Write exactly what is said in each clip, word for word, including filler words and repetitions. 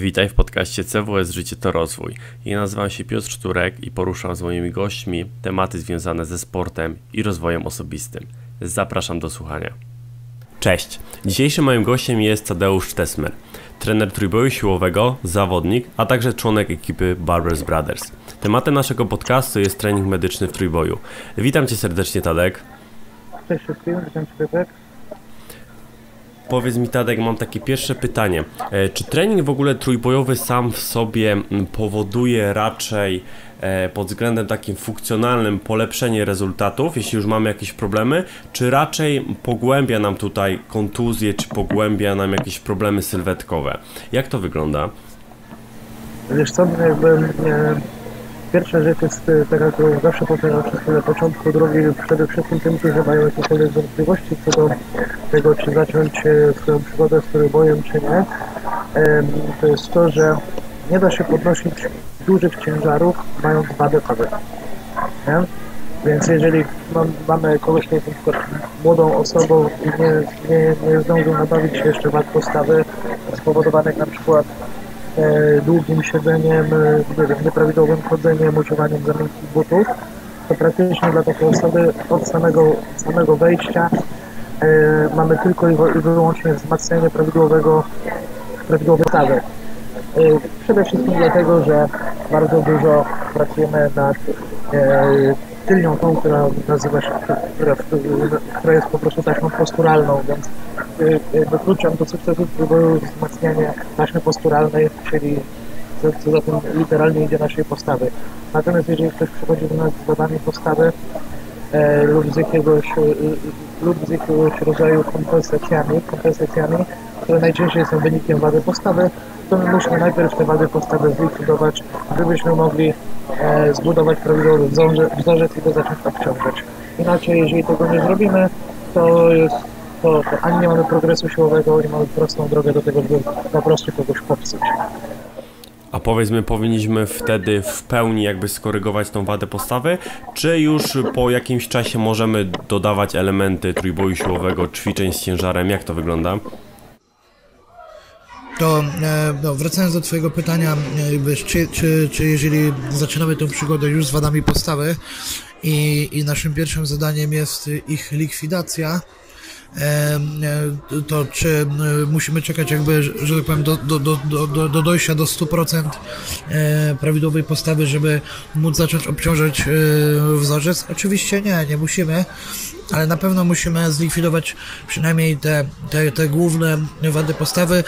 Witaj w podcaście C W S Życie to Rozwój. Ja nazywam się Piotr Czturek i poruszam z moimi gośćmi tematy związane ze sportem i rozwojem osobistym. Zapraszam do słuchania. Cześć. Dzisiejszym moim gościem jest Tadeusz Tessmer, trener trójboju siłowego, zawodnik, a także członek ekipy Barbell Brothers. Tematem naszego podcastu jest trening medyczny w trójboju. Witam Cię serdecznie, Tadek. Cześć wszystkim, witam Cię, Piotrek. Powiedz mi, Tadek, mam takie pierwsze pytanie. Czy trening w ogóle trójbojowy sam w sobie powoduje raczej pod względem takim funkcjonalnym polepszenie rezultatów, jeśli już mamy jakieś problemy, czy raczej pogłębia nam tutaj kontuzje, czy pogłębia nam jakieś problemy sylwetkowe? Jak to wygląda? Wiesz co, jakby e, pierwsza rzecz jest taka, którą zawsze powtarzam wszystkim na początku drogi, przede wszystkim tym, którzy mają jakiekolwiek wątpliwości co do tego, czy zacząć swoją przygodę z trójbojem, czy nie, e, to jest to, że nie da się podnosić dużych ciężarów, mając wadę padowe. Więc jeżeli mam, mamy kogoś, kto jest na przykład młodą osobą i nie, nie, nie zdążył nabawić się jeszcze wad postawy spowodowanych na przykład e, długim siedzeniem, e, nieprawidłowym chodzeniem, używaniem za miękkich butów, to praktycznie dla takiej osoby od samego, samego wejścia e, mamy tylko i wyłącznie wzmacnianie prawidłowego prawidłowej stawy. Przede wszystkim dlatego, że bardzo dużo pracujemy nad e, tylnią tą, która nazywa się, która, która jest po prostu taśmą posturalną, więc e, kluczem do sukcesu było wzmacnianie taśmy posturalnej, czyli co, co za tym literalnie idzie naszej postawy. Natomiast jeżeli ktoś przychodzi do nas z badami postawy e, lub, z jakiegoś, e, lub z jakiegoś rodzaju kompensacjami, kompensacjami, które najczęściej są wynikiem wady postawy, to my musimy najpierw te wady postawy zlikwidować, żebyśmy mogli e, zbudować prawidłowy wzorze, wzorzec i go zacząć obciążać. Inaczej, jeżeli tego nie zrobimy, to, jest, to, to ani nie mamy progresu siłowego, ani mamy prostą drogę do tego, żeby po prostu kogoś popsuć. A powiedzmy, powinniśmy wtedy w pełni jakby skorygować tą wadę postawy, czy już po jakimś czasie możemy dodawać elementy trójboju siłowego, ćwiczeń z ciężarem? Jak to wygląda? To no, wracając do Twojego pytania, czy, czy, czy jeżeli zaczynamy tę przygodę już z wadami postawy i, i naszym pierwszym zadaniem jest ich likwidacja, to czy musimy czekać jakby, że tak powiem, do, do, do, do, do dojścia do stu procent prawidłowej postawy, żeby móc zacząć obciążać wzorzec? Oczywiście nie, nie musimy, ale na pewno musimy zlikwidować przynajmniej te, te, te główne wady postawy.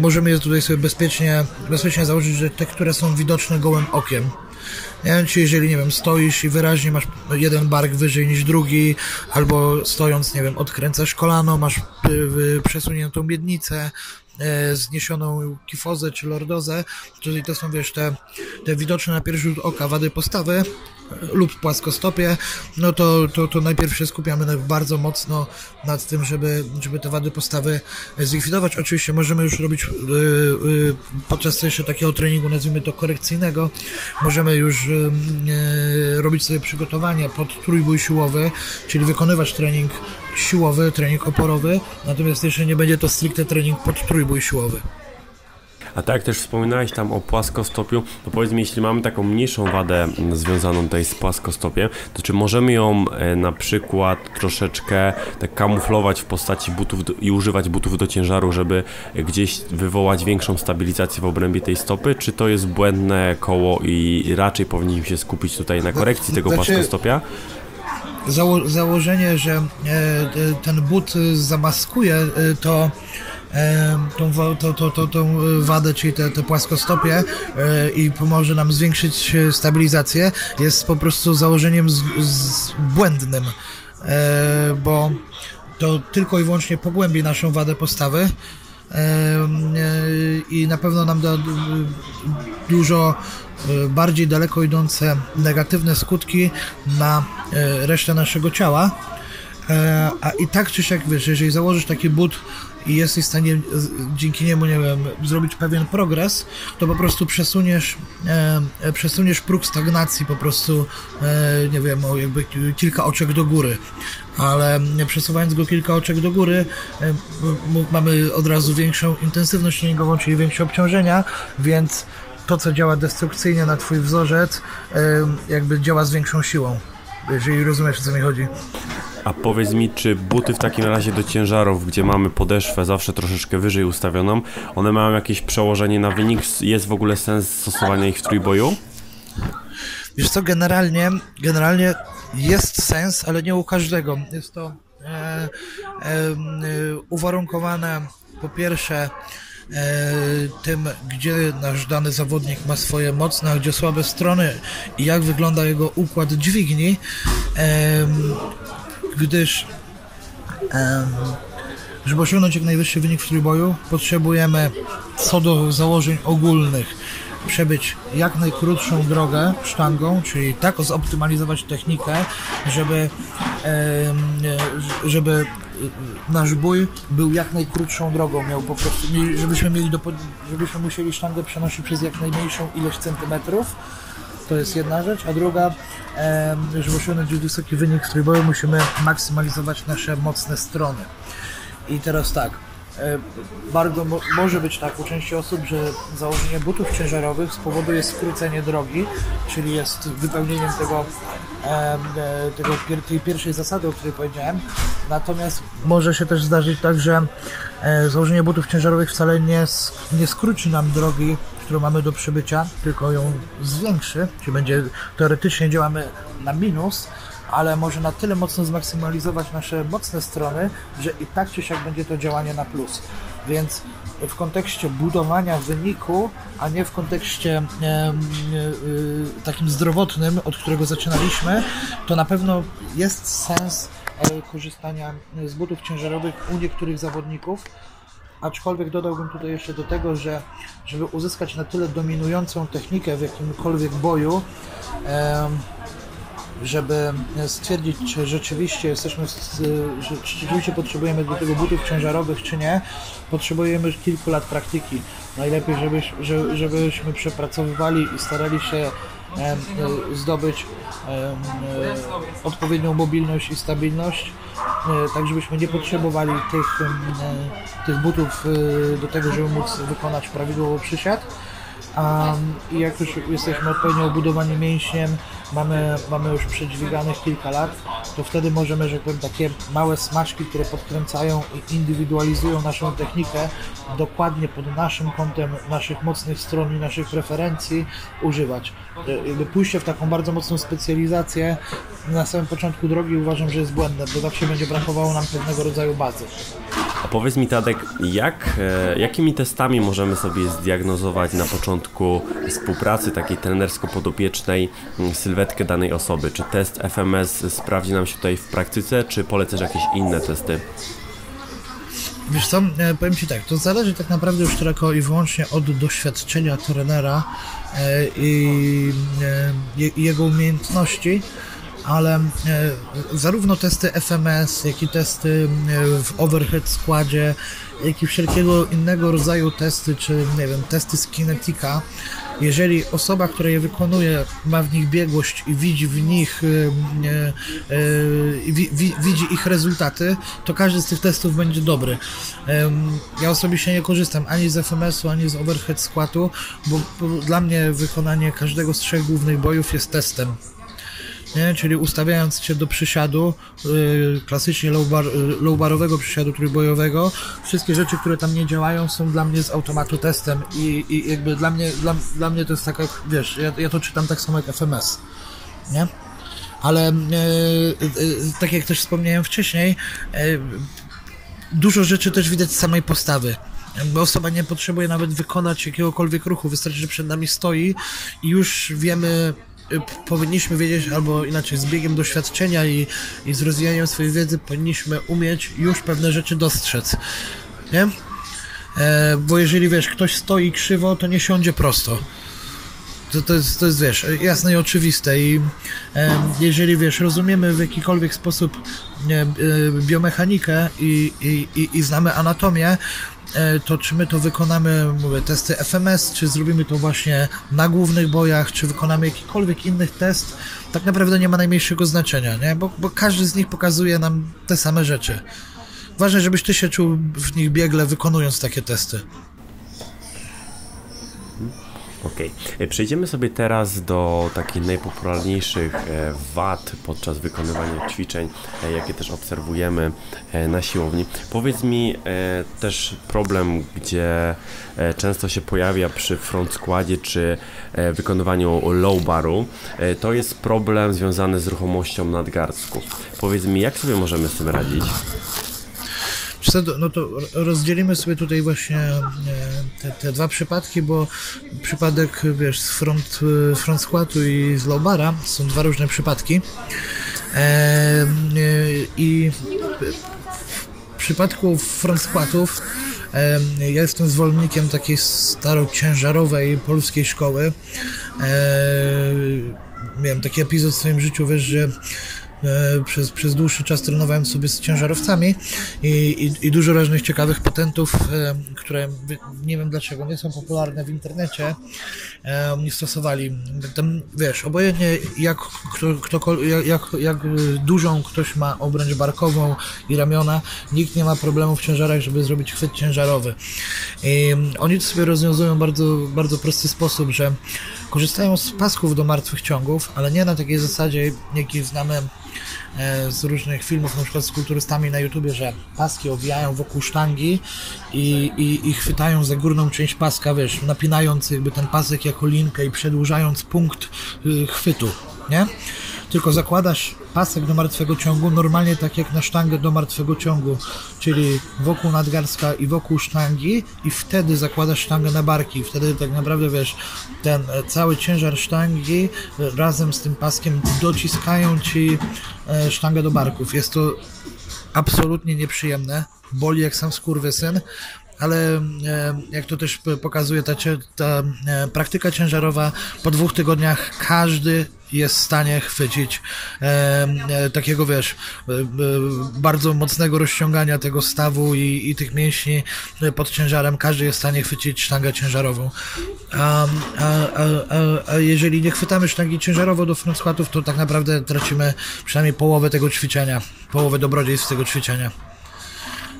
Możemy je tutaj sobie bezpiecznie, bezpiecznie założyć, że te, które są widoczne gołym okiem. Nie? Czyli jeżeli, nie wiem, stoisz i wyraźnie masz jeden bark wyżej niż drugi, albo stojąc, nie wiem, odkręcasz kolano, masz przesuniętą miednicę, zniesioną kifozę czy lordozę, czyli to są, wiesz, te, te widoczne na pierwszy rzut oka wady postawy lub płaskostopie, no to, to, to najpierw się skupiamy bardzo mocno nad tym, żeby, żeby te wady postawy zlikwidować. Oczywiście możemy już robić yy, yy, podczas jeszcze takiego treningu, nazwijmy to korekcyjnego, możemy już yy, robić sobie przygotowanie pod trójbój siłowy, czyli wykonywać trening siłowy, trening oporowy, natomiast jeszcze nie będzie to stricte trening pod trójbój siłowy. A tak jak też wspominałeś tam o płaskostopiu, to powiedz mi, jeśli mamy taką mniejszą wadę związaną tutaj z płaskostopiem, to czy możemy ją e, na przykład troszeczkę tak kamuflować w postaci butów do, i używać butów do ciężaru, żeby gdzieś wywołać większą stabilizację w obrębie tej stopy, czy to jest błędne koło i raczej powinniśmy się skupić tutaj na korekcji tego znaczy... płaskostopia? Zało- założenie, że e, ten but zamaskuje e, to, e, tą, to, to, to, tą wadę, czyli te, te płaskostopie e, i pomoże nam zwiększyć stabilizację, jest po prostu założeniem z, z błędnym, e, bo to tylko i wyłącznie pogłębi naszą wadę postawy i na pewno nam da dużo bardziej daleko idące negatywne skutki na resztę naszego ciała, E, a i tak czy siak, wiesz, jeżeli założysz taki but i jesteś w stanie dzięki niemu, nie wiem, zrobić pewien progres, to po prostu przesuniesz, e, przesuniesz próg stagnacji po prostu, e, nie wiem, o jakby kilka oczek do góry. Ale przesuwając go kilka oczek do góry, e, mamy od razu większą intensywność treningową, czyli większe obciążenia, więc to, co działa destrukcyjnie na twój wzorzec, e, jakby działa z większą siłą, jeżeli rozumiesz, o co mi chodzi. A powiedz mi, czy buty w takim razie do ciężarów, gdzie mamy podeszwę zawsze troszeczkę wyżej ustawioną, one mają jakieś przełożenie na wynik? Jest w ogóle sens stosowania ich w trójboju? Wiesz co, generalnie, generalnie jest sens, ale nie u każdego. Jest to e, e, uwarunkowane po pierwsze tym, gdzie nasz dany zawodnik ma swoje mocne, a gdzie słabe strony i jak wygląda jego układ dźwigni, gdyż żeby osiągnąć jak najwyższy wynik w trójboju, potrzebujemy co do założeń ogólnych przebyć jak najkrótszą drogę sztangą, czyli tak zoptymalizować technikę, żeby żeby nasz bój był jak najkrótszą drogą, miał po prostu, żebyśmy mieli do, żebyśmy musieli sztangę przenosić przez jak najmniejszą ilość centymetrów. To jest jedna rzecz, a druga, żeby osiągnąć wysoki wynik w trójboju, musimy maksymalizować nasze mocne strony. I teraz tak, bardzo mo może być tak u części osób, że założenie butów ciężarowych spowoduje skrócenie drogi, czyli jest wypełnieniem tego, e, tego pier tej pierwszej zasady, o której powiedziałem. Natomiast może się też zdarzyć tak, że e, założenie butów ciężarowych wcale nie, nie skróci nam drogi, którą mamy do przebycia, tylko ją zwiększy, czyli będzie, teoretycznie działamy na minus, ale może na tyle mocno zmaksymalizować nasze mocne strony, że i tak czy siak będzie to działanie na plus. Więc w kontekście budowania wyniku, a nie w kontekście e, e, takim zdrowotnym, od którego zaczynaliśmy, to na pewno jest sens e, korzystania z butów ciężarowych u niektórych zawodników. Aczkolwiek dodałbym tutaj jeszcze do tego, że żeby uzyskać na tyle dominującą technikę w jakimkolwiek boju, e, żeby stwierdzić, czy rzeczywiście jesteśmy, czy rzeczywiście potrzebujemy do tego butów ciężarowych, czy nie, potrzebujemy kilku lat praktyki. Najlepiej, żeby, żebyśmy przepracowywali i starali się zdobyć odpowiednią mobilność i stabilność, tak żebyśmy nie potrzebowali tych, tych butów do tego, żeby móc wykonać prawidłowo przysiad. Um, I jak już jesteśmy odpowiednio obudowani mięśniem, mamy, mamy już przedźwiganych kilka lat, to wtedy możemy, że powiem, takie małe smaczki, które podkręcają i indywidualizują naszą technikę dokładnie pod naszym kątem, naszych mocnych stron i naszych preferencji używać. Jakby pójście w taką bardzo mocną specjalizację na samym początku drogi uważam, że jest błędne, bo zawsze będzie brakowało nam pewnego rodzaju bazy. A powiedz mi, Tadek, jak, e, jakimi testami możemy sobie zdiagnozować na początku współpracy takiej trenersko-podopiecznej sylwetkę danej osoby? Czy test F M S sprawdzi nam się tutaj w praktyce, czy polecasz jakieś inne testy? Wiesz co, e, powiem Ci tak, to zależy tak naprawdę już tylko i wyłącznie od doświadczenia trenera e, i e, jego umiejętności. Ale e, zarówno testy F M S, jak i testy e, w overhead składzie, jak i wszelkiego innego rodzaju testy, czy nie wiem, testy z Kinetica, jeżeli osoba, która je wykonuje, ma w nich biegłość i widzi w nich e, e, wi, wi, widzi ich rezultaty, to każdy z tych testów będzie dobry. E, ja osobiście nie korzystam ani z F M S-u, ani z overhead składu, bo, bo dla mnie wykonanie każdego z trzech głównych bojów jest testem. Nie? Czyli ustawiając się do przysiadu, yy, klasycznie low bar, low barowego przysiadu trójbojowego, wszystkie rzeczy, które tam nie działają, są dla mnie z automatu testem i, i jakby dla mnie, dla, dla mnie to jest tak jak, wiesz, ja, ja to czytam tak samo jak F M S, nie? Ale yy, yy, tak jak też wspomniałem wcześniej, yy, dużo rzeczy też widać z samej postawy. Bo osoba nie potrzebuje nawet wykonać jakiegokolwiek ruchu, wystarczy, że przed nami stoi i już wiemy, powinniśmy wiedzieć, albo inaczej z biegiem doświadczenia i, i z rozwijaniem swojej wiedzy powinniśmy umieć już pewne rzeczy dostrzec, nie? E, bo jeżeli wiesz, ktoś stoi krzywo, to nie siądzie prosto. To, to, jest, to jest, wiesz, jasne i oczywiste i e, jeżeli, wiesz, rozumiemy w jakikolwiek sposób e, biomechanikę i, i, i, i znamy anatomię, e, to czy my to wykonamy, mówię, testy F M S, czy zrobimy to właśnie na głównych bojach, czy wykonamy jakikolwiek inny test, tak naprawdę nie ma najmniejszego znaczenia, nie? Bo, bo każdy z nich pokazuje nam te same rzeczy. Ważne, żebyś ty się czuł w nich biegle, wykonując takie testy. Okej. Okay. Przejdziemy sobie teraz do takich najpopularniejszych wad podczas wykonywania ćwiczeń, jakie też obserwujemy na siłowni. Powiedz mi też problem, gdzie często się pojawia przy front składzie czy wykonywaniu low baru. To jest problem związany z ruchomością nadgarstków. Powiedz mi, jak sobie możemy z tym radzić? No to rozdzielimy sobie tutaj właśnie te, te dwa przypadki, bo przypadek, wiesz, z front, front squatu i z low bara są dwa różne przypadki. Eee, I w przypadku front squatów ja jestem zwolennikiem takiej starociężarowej polskiej szkoły. Eee, miałem taki epizod w swoim życiu, wiesz, że Przez, przez dłuższy czas trenowałem sobie z ciężarowcami i, i, i dużo różnych ciekawych patentów, e, które nie wiem dlaczego nie są popularne w internecie, e, nie stosowali. Tam, wiesz, obojętnie jak, kto, kto, jak, jak, jak dużą ktoś ma obręcz barkową i ramiona, nikt nie ma problemu w ciężarach, żeby zrobić chwyt ciężarowy. I oni to sobie rozwiązują w bardzo, bardzo prosty sposób, że korzystają z pasków do martwych ciągów, ale nie na takiej zasadzie, jakiej znamy z różnych filmów, na przykład z kulturystami na YouTubie, że paski owijają wokół sztangi i, i, i chwytają za górną część paska, wiesz, napinając jakby ten pasek jako linkę i przedłużając punkt chwytu, nie? Tylko zakładasz pasek do martwego ciągu normalnie tak jak na sztangę do martwego ciągu, czyli wokół nadgarstka i wokół sztangi, i wtedy zakładasz sztangę na barki. Wtedy tak naprawdę, wiesz, ten cały ciężar sztangi razem z tym paskiem dociskają ci sztangę do barków. Jest to absolutnie nieprzyjemne, boli jak sam skurwysyn, ale jak to też pokazuje ta, ta praktyka ciężarowa, po dwóch tygodniach każdy jest w stanie chwycić e, e, takiego, wiesz, e, e, bardzo mocnego rozciągania tego stawu i, i tych mięśni pod ciężarem. Każdy jest w stanie chwycić sztangę ciężarową. A, a, a, a, a jeżeli nie chwytamy sztangi ciężarowo do front squatów, to tak naprawdę tracimy przynajmniej połowę tego ćwiczenia, połowę dobrodziejstw tego ćwiczenia.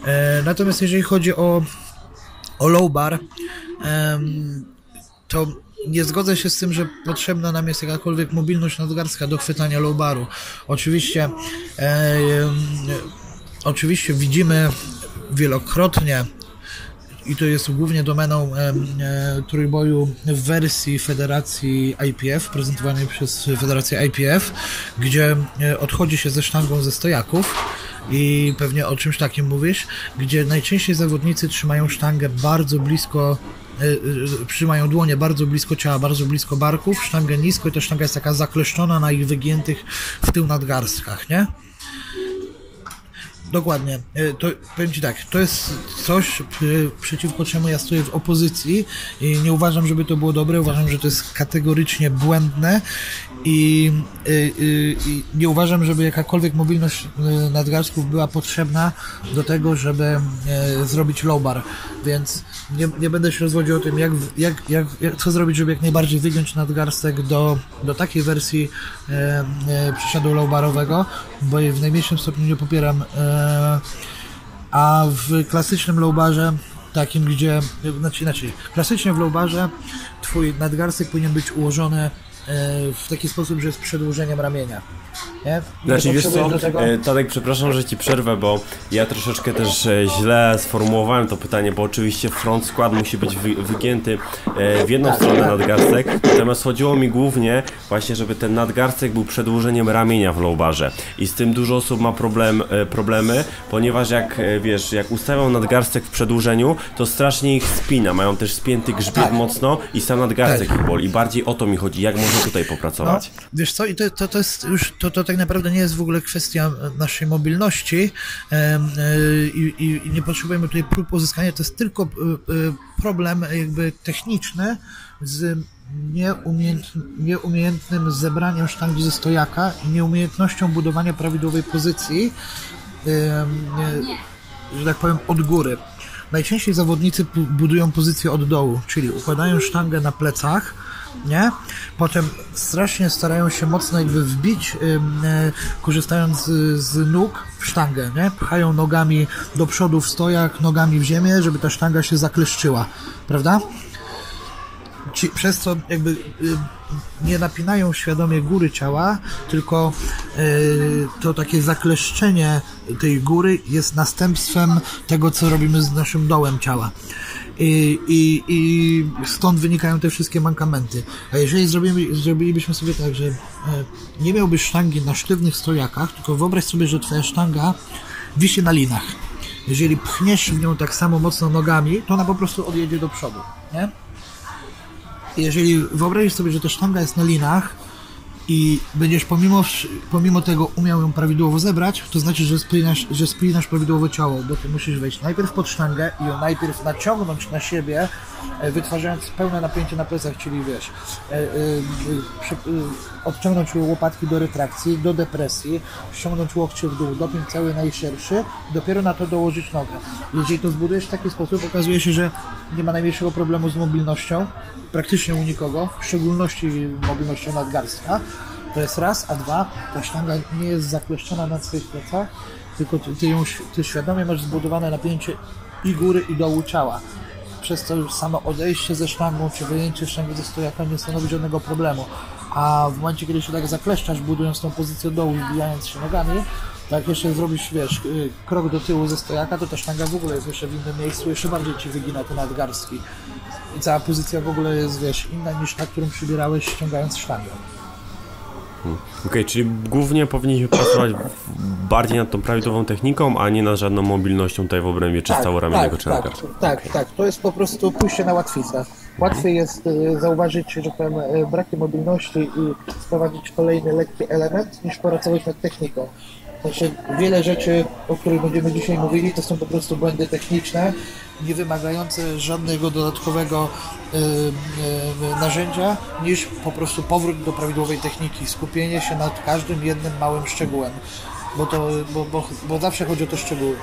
E, natomiast jeżeli chodzi o, o low bar, e, to nie zgodzę się z tym, że potrzebna nam jest jakakolwiek mobilność nadgarstka do chwytania low baru. Oczywiście, e, e, oczywiście widzimy wielokrotnie, i to jest głównie domeną e, e, trójboju w wersji Federacji I P F, prezentowanej przez Federację I P F, gdzie e, odchodzi się ze sztangą ze stojaków. I pewnie o czymś takim mówisz, gdzie najczęściej zawodnicy trzymają sztangę bardzo blisko, trzymają dłonie bardzo blisko ciała, bardzo blisko barków, sztangę nisko i ta sztanga jest taka zakleszczona na ich wygiętych w tył nadgarstkach, nie? Dokładnie. To, powiem ci tak, to jest coś, przeciwko czemu ja stoję w opozycji i nie uważam, żeby to było dobre, uważam, że to jest kategorycznie błędne i, i, i nie uważam, żeby jakakolwiek mobilność nadgarstków była potrzebna do tego, żeby zrobić low bar, więc nie, nie będę się rozwodził o tym, jak, jak, jak, jak, co zrobić, żeby jak najbardziej wygiąć nadgarstek do, do takiej wersji e, e, przysiadu low barowego, bo jej w najmniejszym stopniu nie popieram. E, A w klasycznym low barze, takim gdzie, znaczy inaczej, klasycznie w low barze twój nadgarstek powinien być ułożony w taki sposób, że jest przedłużeniem ramienia. Nie? Znaczy, wiesz co, Tadek, przepraszam, że ci przerwę, bo ja troszeczkę też źle sformułowałem to pytanie, bo oczywiście front skład musi być wy wygięty w jedną tak, stronę tak. nadgarstek, natomiast chodziło mi głównie właśnie, żeby ten nadgarstek był przedłużeniem ramienia w low barze i z tym dużo osób ma problem, problemy, ponieważ jak, wiesz, jak ustawią nadgarstek w przedłużeniu, to strasznie ich spina, mają też spięty grzbiet tak. mocno i sam nadgarstek tak. ich boli i bardziej o to mi chodzi, jak można można tutaj popracować. No, wiesz co, i to, to, to jest już, to, to tak naprawdę nie jest w ogóle kwestia naszej mobilności i, i, i nie potrzebujemy tutaj prób uzyskania, to jest tylko problem jakby techniczny z nieumiejętnym zebraniem sztangi ze stojaka i nieumiejętnością budowania prawidłowej pozycji, że tak powiem, od góry. Najczęściej zawodnicy budują pozycję od dołu, czyli układają sztangę na plecach, nie? Potem strasznie starają się mocno jakby wbić, yy, korzystając z, z nóg w sztangę, nie? Pchają nogami do przodu w stojak, nogami w ziemię, żeby ta sztanga się zakleszczyła, prawda? Ci, przez co jakby yy, nie napinają świadomie góry ciała, tylko yy, to takie zakleszczenie tej góry jest następstwem tego, co robimy z naszym dołem ciała. I, i, i stąd wynikają te wszystkie mankamenty. A jeżeli zrobimy, zrobilibyśmy sobie tak, że yy, nie miałbyś sztangi na sztywnych stojakach, tylko wyobraź sobie, że twoja sztanga wisi na linach. Jeżeli pchniesz w nią tak samo mocno nogami, to ona po prostu odjedzie do przodu, nie? Jeżeli wyobrazisz sobie, że ta sztanga jest na linach i będziesz pomimo, pomimo tego umiał ją prawidłowo zebrać, to znaczy, że splinasz, że splinasz prawidłowo ciało, bo ty musisz wejść najpierw pod sztangę i ją najpierw naciągnąć na siebie, wytwarzając pełne napięcie na plecach, czyli wiesz, odciągnąć łopatki do retrakcji, do depresji, ściągnąć łokcie w dół, dopiąć cały najszerszy, dopiero na to dołożyć nogę. Jeżeli to zbudujesz w taki sposób, okazuje się, że nie ma najmniejszego problemu z mobilnością, praktycznie u nikogo, w szczególności mobilnością nadgarstka. To jest raz, a dwa, ta sztanga nie jest zakleszczona na swoich plecach, tylko ty, ty, ją, ty świadomie masz zbudowane napięcie i góry, i dołu ciała. Przez to już samo odejście ze sztangą, czy wyjęcie sztangi ze stojaka nie stanowi żadnego problemu. A w momencie, kiedy się tak zakleszczasz, budując tą pozycję dołu, wbijając się nogami, tak jeszcze zrobisz, wiesz, krok do tyłu ze stojaka, to ta sztanga w ogóle jest jeszcze w innym miejscu, jeszcze bardziej ci wygina te nadgarstki. I cała pozycja w ogóle jest, wiesz, inna niż ta, którą przybierałeś, ściągając sztangę. Hmm. Okej, okay, czyli głównie powinniśmy pracować bardziej nad tą prawidłową techniką, a nie nad żadną mobilnością tutaj w obrębie tak, czysto ramiennego tak, tak, tak, tak, to jest po prostu pójście na łatwiznę. Łatwiej jest zauważyć, że tam braki mobilności i sprowadzić kolejny lekki element, niż pracować nad techniką. Znaczy, wiele rzeczy, o których będziemy dzisiaj mówili, to są po prostu błędy techniczne, nie wymagające żadnego dodatkowego yy, yy, narzędzia, niż po prostu powrót do prawidłowej techniki, skupienie się nad każdym jednym małym szczegółem, bo, to, bo, bo, bo zawsze chodzi o te szczegóły.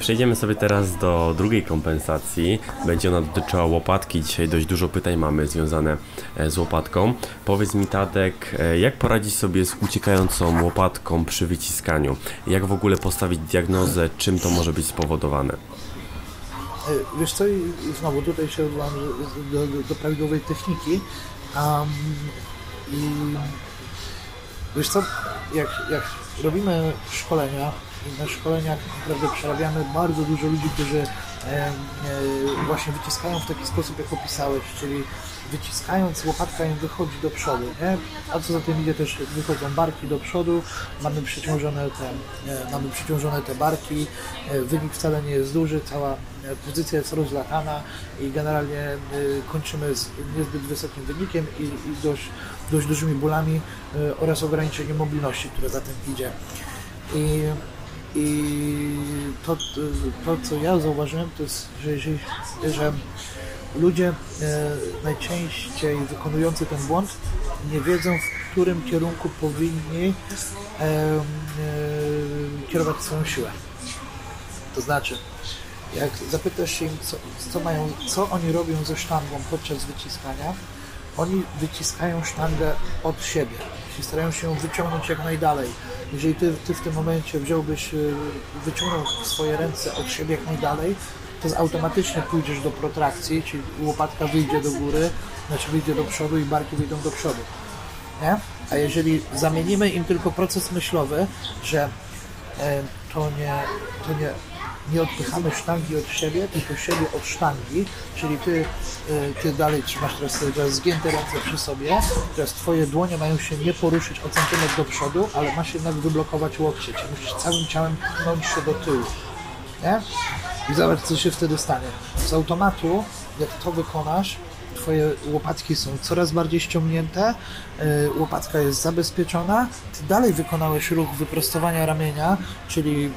Przejdziemy sobie teraz do drugiej kompensacji. Będzie ona dotyczyła łopatki. Dzisiaj dość dużo pytań mamy związane z łopatką. Powiedz mi, Tadek, jak poradzić sobie z uciekającą łopatką przy wyciskaniu? Jak w ogóle postawić diagnozę? Czym to może być spowodowane? Wiesz co, i znowu tutaj się odwołam do, do, do prawidłowej techniki. Um, i wiesz co, jak, jak robimy szkolenia, i na szkoleniach naprawdę przerabiamy bardzo dużo ludzi, którzy e, e, właśnie wyciskają w taki sposób, jak opisałeś, czyli wyciskając łopatka im wychodzi do przodu, nie? A co za tym idzie, też wychodzą barki do przodu, mamy przyciążone te, e, mamy przyciążone te barki, e, wynik wcale nie jest duży, cała pozycja jest rozlatana i generalnie e, kończymy z niezbyt wysokim wynikiem i, i dość, dość dużymi bólami e, oraz ograniczeniem mobilności, które za tym idzie. I, I to, to, co ja zauważyłem, to jest, że, że, że ludzie e, najczęściej wykonujący ten błąd nie wiedzą, w którym kierunku powinni e, e, kierować swoją siłę. To znaczy, jak zapytasz się im, co, co, mają, co oni robią ze sztangą podczas wyciskania, oni wyciskają sztangę od siebie i starają się ją wyciągnąć jak najdalej. Jeżeli ty, ty w tym momencie wziąłbyś, wyciągnął swoje ręce od siebie jak najdalej, to automatycznie pójdziesz do protrakcji, czyli łopatka wyjdzie do góry, znaczy wyjdzie do przodu i barki wyjdą do przodu. Nie? A jeżeli zamienimy im tylko proces myślowy, że e, to nie, to nie nie odpychamy sztangi od siebie, tylko siebie od sztangi, czyli ty, ty dalej trzymasz teraz, teraz zgięte ręce przy sobie, teraz twoje dłonie mają się nie poruszyć o centymetr do przodu, ale masz jednak wyblokować łokcie, czyli musisz całym ciałem pchnąć się do tyłu, nie? I zobacz, co się wtedy stanie. Z automatu, jak to wykonasz, twoje łopatki są coraz bardziej ściągnięte, łopatka jest zabezpieczona, ty dalej wykonałeś ruch wyprostowania ramienia, czyli,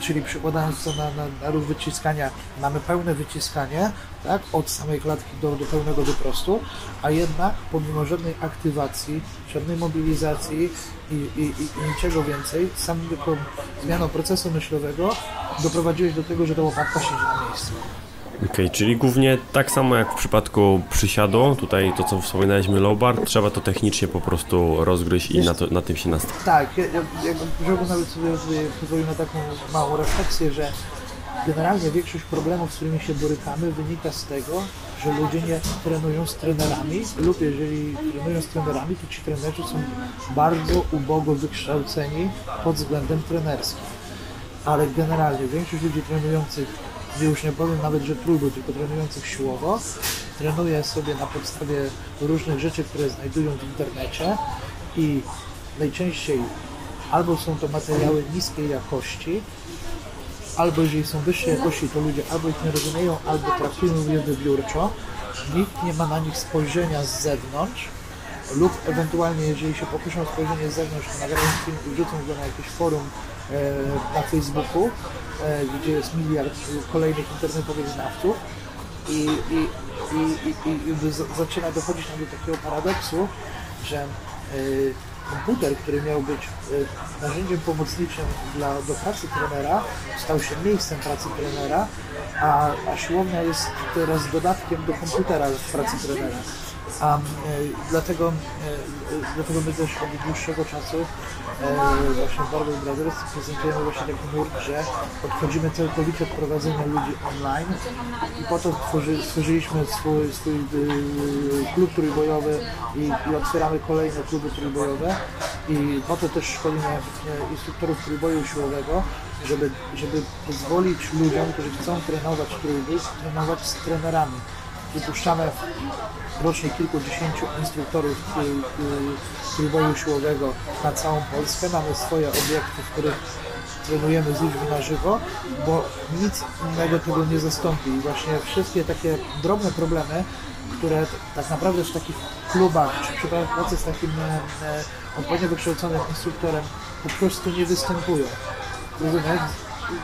czyli przykładając to na, na, na ruch wyciskania, mamy pełne wyciskanie, tak, od samej klatki do, do pełnego wyprostu, a jednak pomimo żadnej aktywacji, żadnej mobilizacji i, i, i niczego więcej, sam tylko zmianą procesu myślowego doprowadziłeś do tego, że ta łopatka siedzi na miejscu. Okej, okay, czyli głównie tak samo jak w przypadku przysiadu, tutaj to co wspominaliśmy low bar, trzeba to technicznie po prostu rozgryźć i na, to, na tym się nastawić. Tak, ja, ja, ja nawet sobie pozwolił na taką małą refleksję, że generalnie większość problemów, z którymi się borykamy, wynika z tego, że ludzie nie trenują z trenerami lub jeżeli trenują z trenerami, to ci trenerzy są bardzo ubogo wykształceni pod względem trenerskim. Ale generalnie większość ludzi trenujących, już nie powiem nawet, że próby, tylko trenujących siłowo, trenuje sobie na podstawie różnych rzeczy, które znajdują w internecie i najczęściej albo są to materiały niskiej jakości, albo jeżeli są wyższej jakości, to ludzie albo ich nie rozumieją, albo traktują je wybiórczo, nikt nie ma na nich spojrzenia z zewnątrz lub ewentualnie, jeżeli się pokuszą spojrzenie z zewnątrz, nagrają film i wrzucą go na jakieś forum e, na Facebooku, e, gdzie jest miliard kolejnych internetowych znawców i, i, i, i, i, i z, zaczyna dochodzić nam do takiego paradoksu, że e, komputer, który miał być e, narzędziem pomocniczym dla, do pracy trenera, stał się miejscem pracy trenera, a, a siłownia jest teraz dodatkiem do komputera w pracy trenera. A e, dlatego, e, dlatego my też od dłuższego czasu e, właśnie w Barbell Brothers prezentujemy właśnie taki nurt, że odchodzimy całkowicie od prowadzenia ludzi online i po to stworzy, stworzyliśmy swój, swój e, klub trójbojowy i, i otwieramy kolejne kluby trójbojowe i po to też szkolimy e, instruktorów trójboju siłowego, żeby, żeby pozwolić ludziom, którzy chcą trenować trójbój, trenować z trenerami. Wypuszczamy rocznie kilkudziesięciu instruktorów trójboju siłowego na całą Polskę. Mamy swoje obiekty, w których trenujemy z ludźmi na żywo, bo nic innego tego nie zastąpi. I właśnie wszystkie takie drobne problemy, które tak naprawdę w takich klubach, czy przy pracy z takim odpowiednio wykształconym instruktorem po prostu nie występują.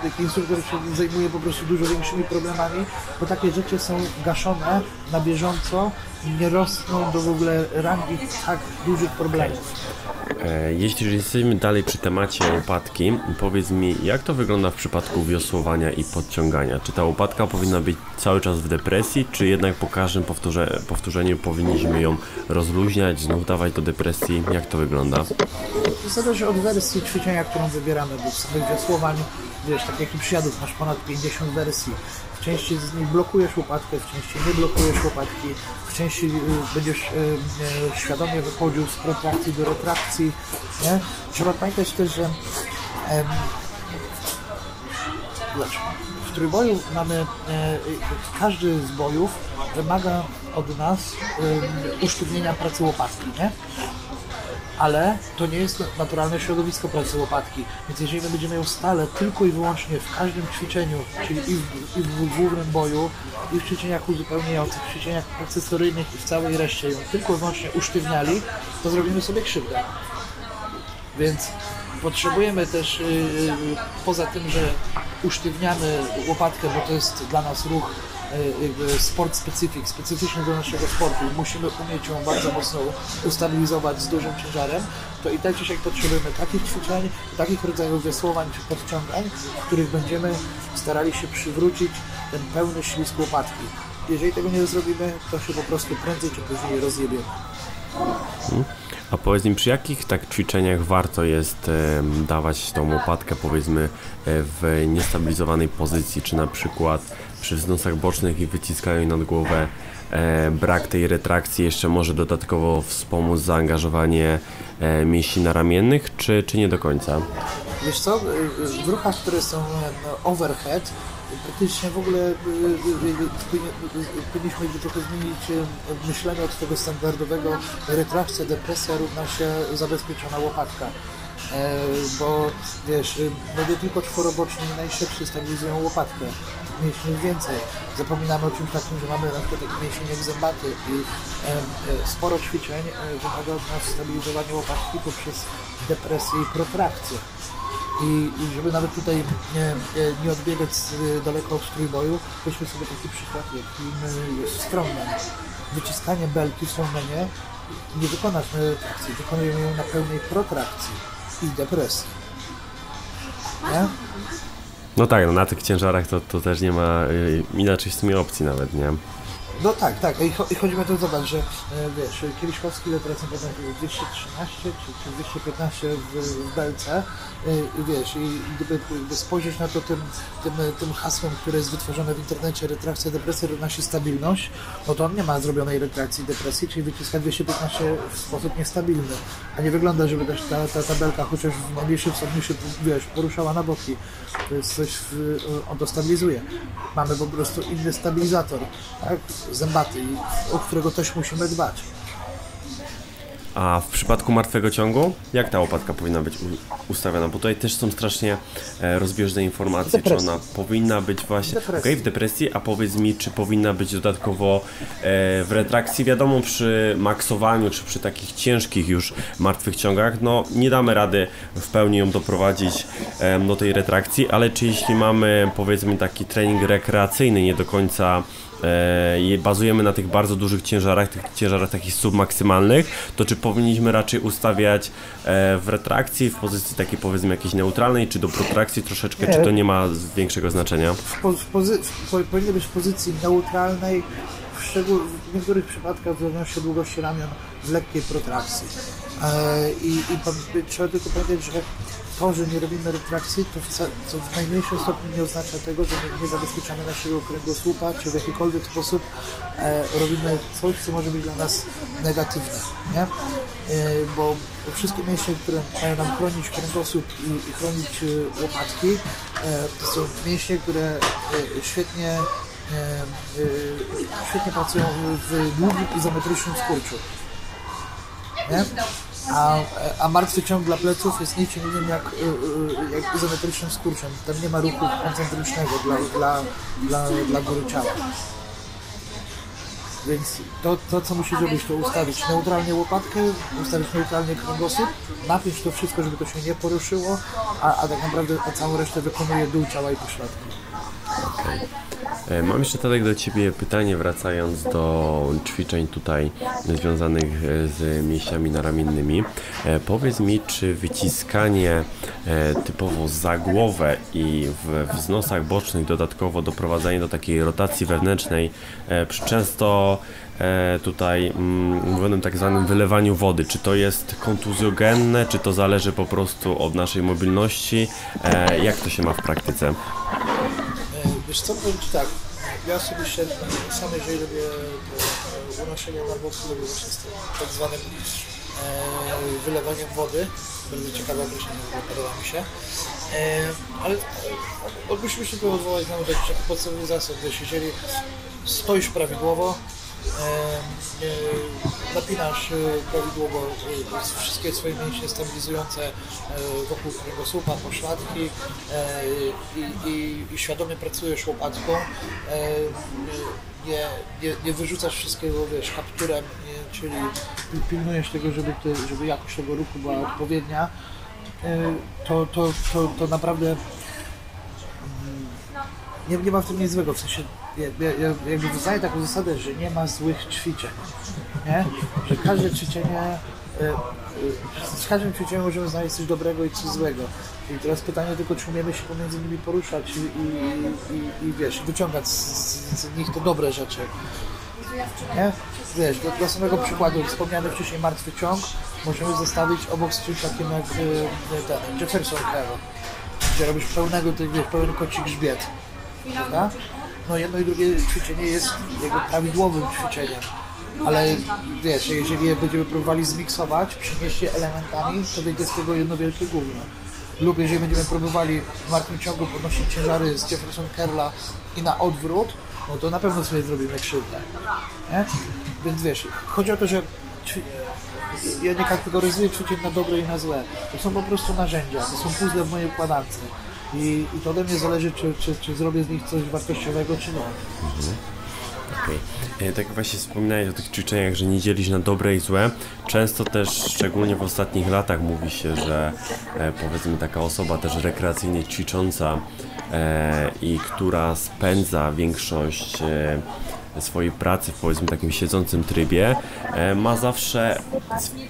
Taki instruktor się zajmuje po prostu dużo większymi problemami, bo takie rzeczy są gaszone na bieżąco i nie rosną do w ogóle rangi tak dużych problemów. Jeśli już jesteśmy dalej przy temacie łopatki, powiedz mi, jak to wygląda w przypadku wiosłowania i podciągania? Czy ta łopatka powinna być cały czas w depresji, czy jednak po każdym powtórze, powtórzeniu powinniśmy ją rozluźniać, znów dawać do depresji? Jak to wygląda? To zależy od wersji ćwiczenia, którą wybieramy, bo w samych wiosłowaniu, wiesz, tak jak i przyjadów, masz ponad pięćdziesiąt wersji. W części z nich blokujesz łopatkę, w części nie blokujesz łopatki, w części będziesz y, y, świadomie wychodził z protrakcji do retrakcji. Nie? Trzeba pamiętać też, że y, w trójboju mamy, y, każdy z bojów wymaga od nas y, usztywnienia pracy łopatki. Nie? Ale to nie jest naturalne środowisko pracy łopatki, więc jeżeli my będziemy ją stale tylko i wyłącznie w każdym ćwiczeniu, czyli i w, i w głównym boju, i w ćwiczeniach uzupełniających, w ćwiczeniach akcesoryjnych i w całej reszcie ją tylko i wyłącznie usztywniali, to zrobimy sobie krzywdę. Więc potrzebujemy też, yy, poza tym, że usztywniamy łopatkę, bo to jest dla nas ruch, sport specyfik, specyficzny do naszego sportu, musimy umieć ją bardzo mocno ustabilizować z dużym ciężarem, to i tak dzisiaj potrzebujemy takich ćwiczeń, takich rodzajów wiosłowań czy podciągań, w których będziemy starali się przywrócić ten pełny ślizg łopatki. Jeżeli tego nie zrobimy, to się po prostu prędzej czy później rozjebiemy. A powiedz mi, przy jakich tak ćwiczeniach warto jest e, dawać tą łopatkę, powiedzmy, w niestabilizowanej pozycji, czy na przykład przy wznosach bocznych i wyciskaniu nad głowę, e, brak tej retrakcji jeszcze może dodatkowo wspomóc zaangażowanie e, mięśni naramiennych, czy, czy nie do końca? Wiesz co, w ruchach, które są overhead, praktycznie w ogóle powinniśmy trochę zmienić myślenie od tego standardowego retrakcja, depresja równa się zabezpieczona łopatka. bo wiesz, będzie tylko czworoboczny najszybszy stabilizują łopatkę, mięśni więcej. Zapominamy o czymś takim, że mamy na przykład taki mięśnienie w zębaty i sporo ćwiczeń wymaga od nas stabilizowanie łopatki poprzez depresję i protrakcję. I, i żeby nawet tutaj nie, nie odbiegać daleko od trójboju, weźmy sobie taki przykład, jakim jest strongman. Wyciskanie belki w strongmanie nie wykonasz trakcji, wykonujemy ją na pełnej protrakcji i depresji. Nie? No tak, no na tych ciężarach to, to też nie ma inaczej w sumie opcji nawet, nie? No tak, tak. I, cho I chodzi o to, zobacz, że wiesz, Kieliszkowski depresję potem dwieście trzynaście czy, czy dwieście piętnaście w, w belce, i wiesz, i gdyby, gdyby spojrzeć na to tym, tym, tym hasłem, które jest wytworzone w internecie, retrakcja depresji równa się stabilność, no to on nie ma zrobionej retrakcji depresji, czyli wyciska dwieście piętnaście w sposób niestabilny, a nie wygląda, żeby też ta, ta tabelka chociaż w mniejszym stopniu się, wiesz, poruszała na boki, to jest coś, w, on to stabilizuje. Mamy po prostu inny stabilizator, tak? Zębaty, o którego też musimy dbać. A w przypadku martwego ciągu, jak ta łopatka powinna być ustawiona? Bo tutaj też są strasznie rozbieżne informacje, czy ona powinna być właśnie depresji. Okay, w depresji, a powiedz mi, czy powinna być dodatkowo w retrakcji? Wiadomo, przy maksowaniu, czy przy takich ciężkich już martwych ciągach, no nie damy rady w pełni ją doprowadzić do tej retrakcji, ale czy jeśli mamy, powiedzmy, taki trening rekreacyjny, nie do końca bazujemy na tych bardzo dużych ciężarach, tych ciężarach takich submaksymalnych, to czy powinniśmy raczej ustawiać w retrakcji, w pozycji takiej, powiedzmy, jakiejś neutralnej, czy do protrakcji troszeczkę, czy to nie ma większego znaczenia? W po, w pozy, w, powinny być w pozycji neutralnej, w, w niektórych przypadkach w zależności od długości ramion, w lekkiej protrakcji. E, i, i trzeba tylko powiedzieć, że to, że nie robimy retrakcji, to w, co w najmniejszym stopniu nie oznacza tego, że nie, nie zabezpieczamy naszego kręgosłupa, czy w jakikolwiek sposób e, robimy coś, co może być dla nas negatywne, nie? E, bo wszystkie mięśnie, które mają nam chronić kręgosłup i, i chronić e, łopatki, e, to są mięśnie, które e, świetnie, e, e, świetnie pracują w długim izometrycznym skurczu. Nie? A, a martwy ciąg dla pleców jest niczym innym jak, jak izometrycznym skurczem. Tam nie ma ruchu koncentrycznego dla, dla, dla, dla góry ciała. Więc to, to, co musi zrobić, to ustawić neutralnie łopatkę, ustawić neutralnie kręgosłup, napiąć to wszystko, żeby to się nie poruszyło, a, a tak naprawdę a całą resztę wykonuje dół ciała i pośladki. Okay. Mam jeszcze, Tadek, do Ciebie pytanie, wracając do ćwiczeń tutaj związanych z mięśniami naramiennymi. Powiedz mi, czy wyciskanie typowo za głowę i w wznosach bocznych dodatkowo doprowadzanie do takiej rotacji wewnętrznej przy często tutaj mówionym tak zwanym wylewaniu wody, czy to jest kontuzjogenne, czy to zależy po prostu od naszej mobilności? Jak to się ma w praktyce? Wiesz co, powiem Ci tak, ja osobiście sam jeżeli robię unoszenia na boku, robię właśnie z tym tak zwanym e, wylewaniem wody, bardzo ciekawe określenie, podoba mi się, e, ale e, musimy się tu odwołać na taki podstawowy zasad, wiesz, jeżeli stoisz prawidłowo, e, e, napinasz prawidłowo e, wszystkie swoje mięśnie stabilizujące e, wokół kręgosłupa, pośladki e, i, i, i świadomie pracujesz łopatką, e, nie, nie, nie wyrzucasz wszystkiego, wiesz, kapturem, nie, czyli pilnujesz tego, żeby, ty, żeby jakość tego ruchu była odpowiednia, e, to, to, to, to naprawdę nie, nie ma w tym nic złego, w sensie Ja, ja, ja jakby wyznaję taką zasadę, że nie ma złych ćwiczeń, nie? Że każde ćwiczenie, z każdym ćwiczeniem możemy znaleźć coś dobrego i coś złego. I teraz pytanie tylko, czy umiemy się pomiędzy nimi poruszać i, i, i, i wiesz, wyciągać z, z, z nich te dobre rzeczy. Nie? Wiesz, do, do samego przykładu, wspomniany wcześniej martwy ciąg, możemy zostawić obok z czymś takim jak ten Jefferson Curl, gdzie robisz pełnego, ty, wiesz, pełen koci grzbiet, prawda? No jedno i drugie ćwiczenie jest jego prawidłowym ćwiczeniem, ale wiesz, jeżeli je będziemy próbowali zmiksować, przynieść je elementami, to będzie z tego jedno wielkie gówno. Lub jeżeli będziemy próbowali w martwym ciągu podnosić ciężary z Jefferson Curla i na odwrót, no to na pewno sobie zrobimy krzywdę, nie? Więc wiesz, chodzi o to, że ja nie kategoryzuję ćwiczeń na dobre i na złe. To są po prostu narzędzia, to są puzzle w mojej układance. I, i to ode mnie zależy, czy, czy, czy zrobię z nich coś wartościowego, czy nie. Mhm. Okay. Tak jak właśnie wspominałeś o tych ćwiczeniach, że nie dzielisz na dobre i złe. Często też, szczególnie w ostatnich latach, mówi się, że e, powiedzmy taka osoba też rekreacyjnie ćwicząca e, i która spędza większość e, swojej pracy w powiedzmy takim siedzącym trybie, e, ma zawsze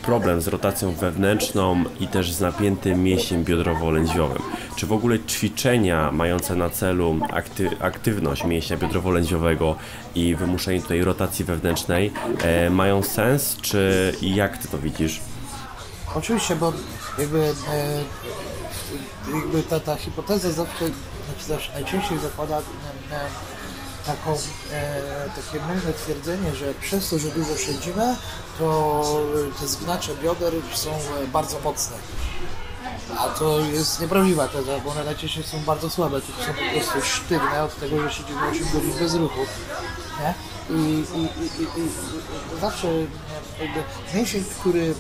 problem z rotacją wewnętrzną i też z napiętym mięśniem biodrowo-lędźwiowym. Czy w ogóle ćwiczenia mające na celu akty aktywność mięśnia biodrowo-lędźwiowego i wymuszenie tutaj rotacji wewnętrznej e, mają sens, czy i jak ty to widzisz? Oczywiście, bo jakby, e, jakby ta, ta hipoteza zawsze, zawsze najczęściej zakłada e, Taką, e, takie mylne twierdzenie, że przez to, że dużo siedzimy, to te zgnacze bioder są bardzo mocne. A to jest nieprawdziwa teza, bo one najczęściej są bardzo słabe, tylko są po prostu sztywne od tego, że siedzimy osiem godzin bez ruchu. Nie? I, i, i, i, i zawsze mięsień, który,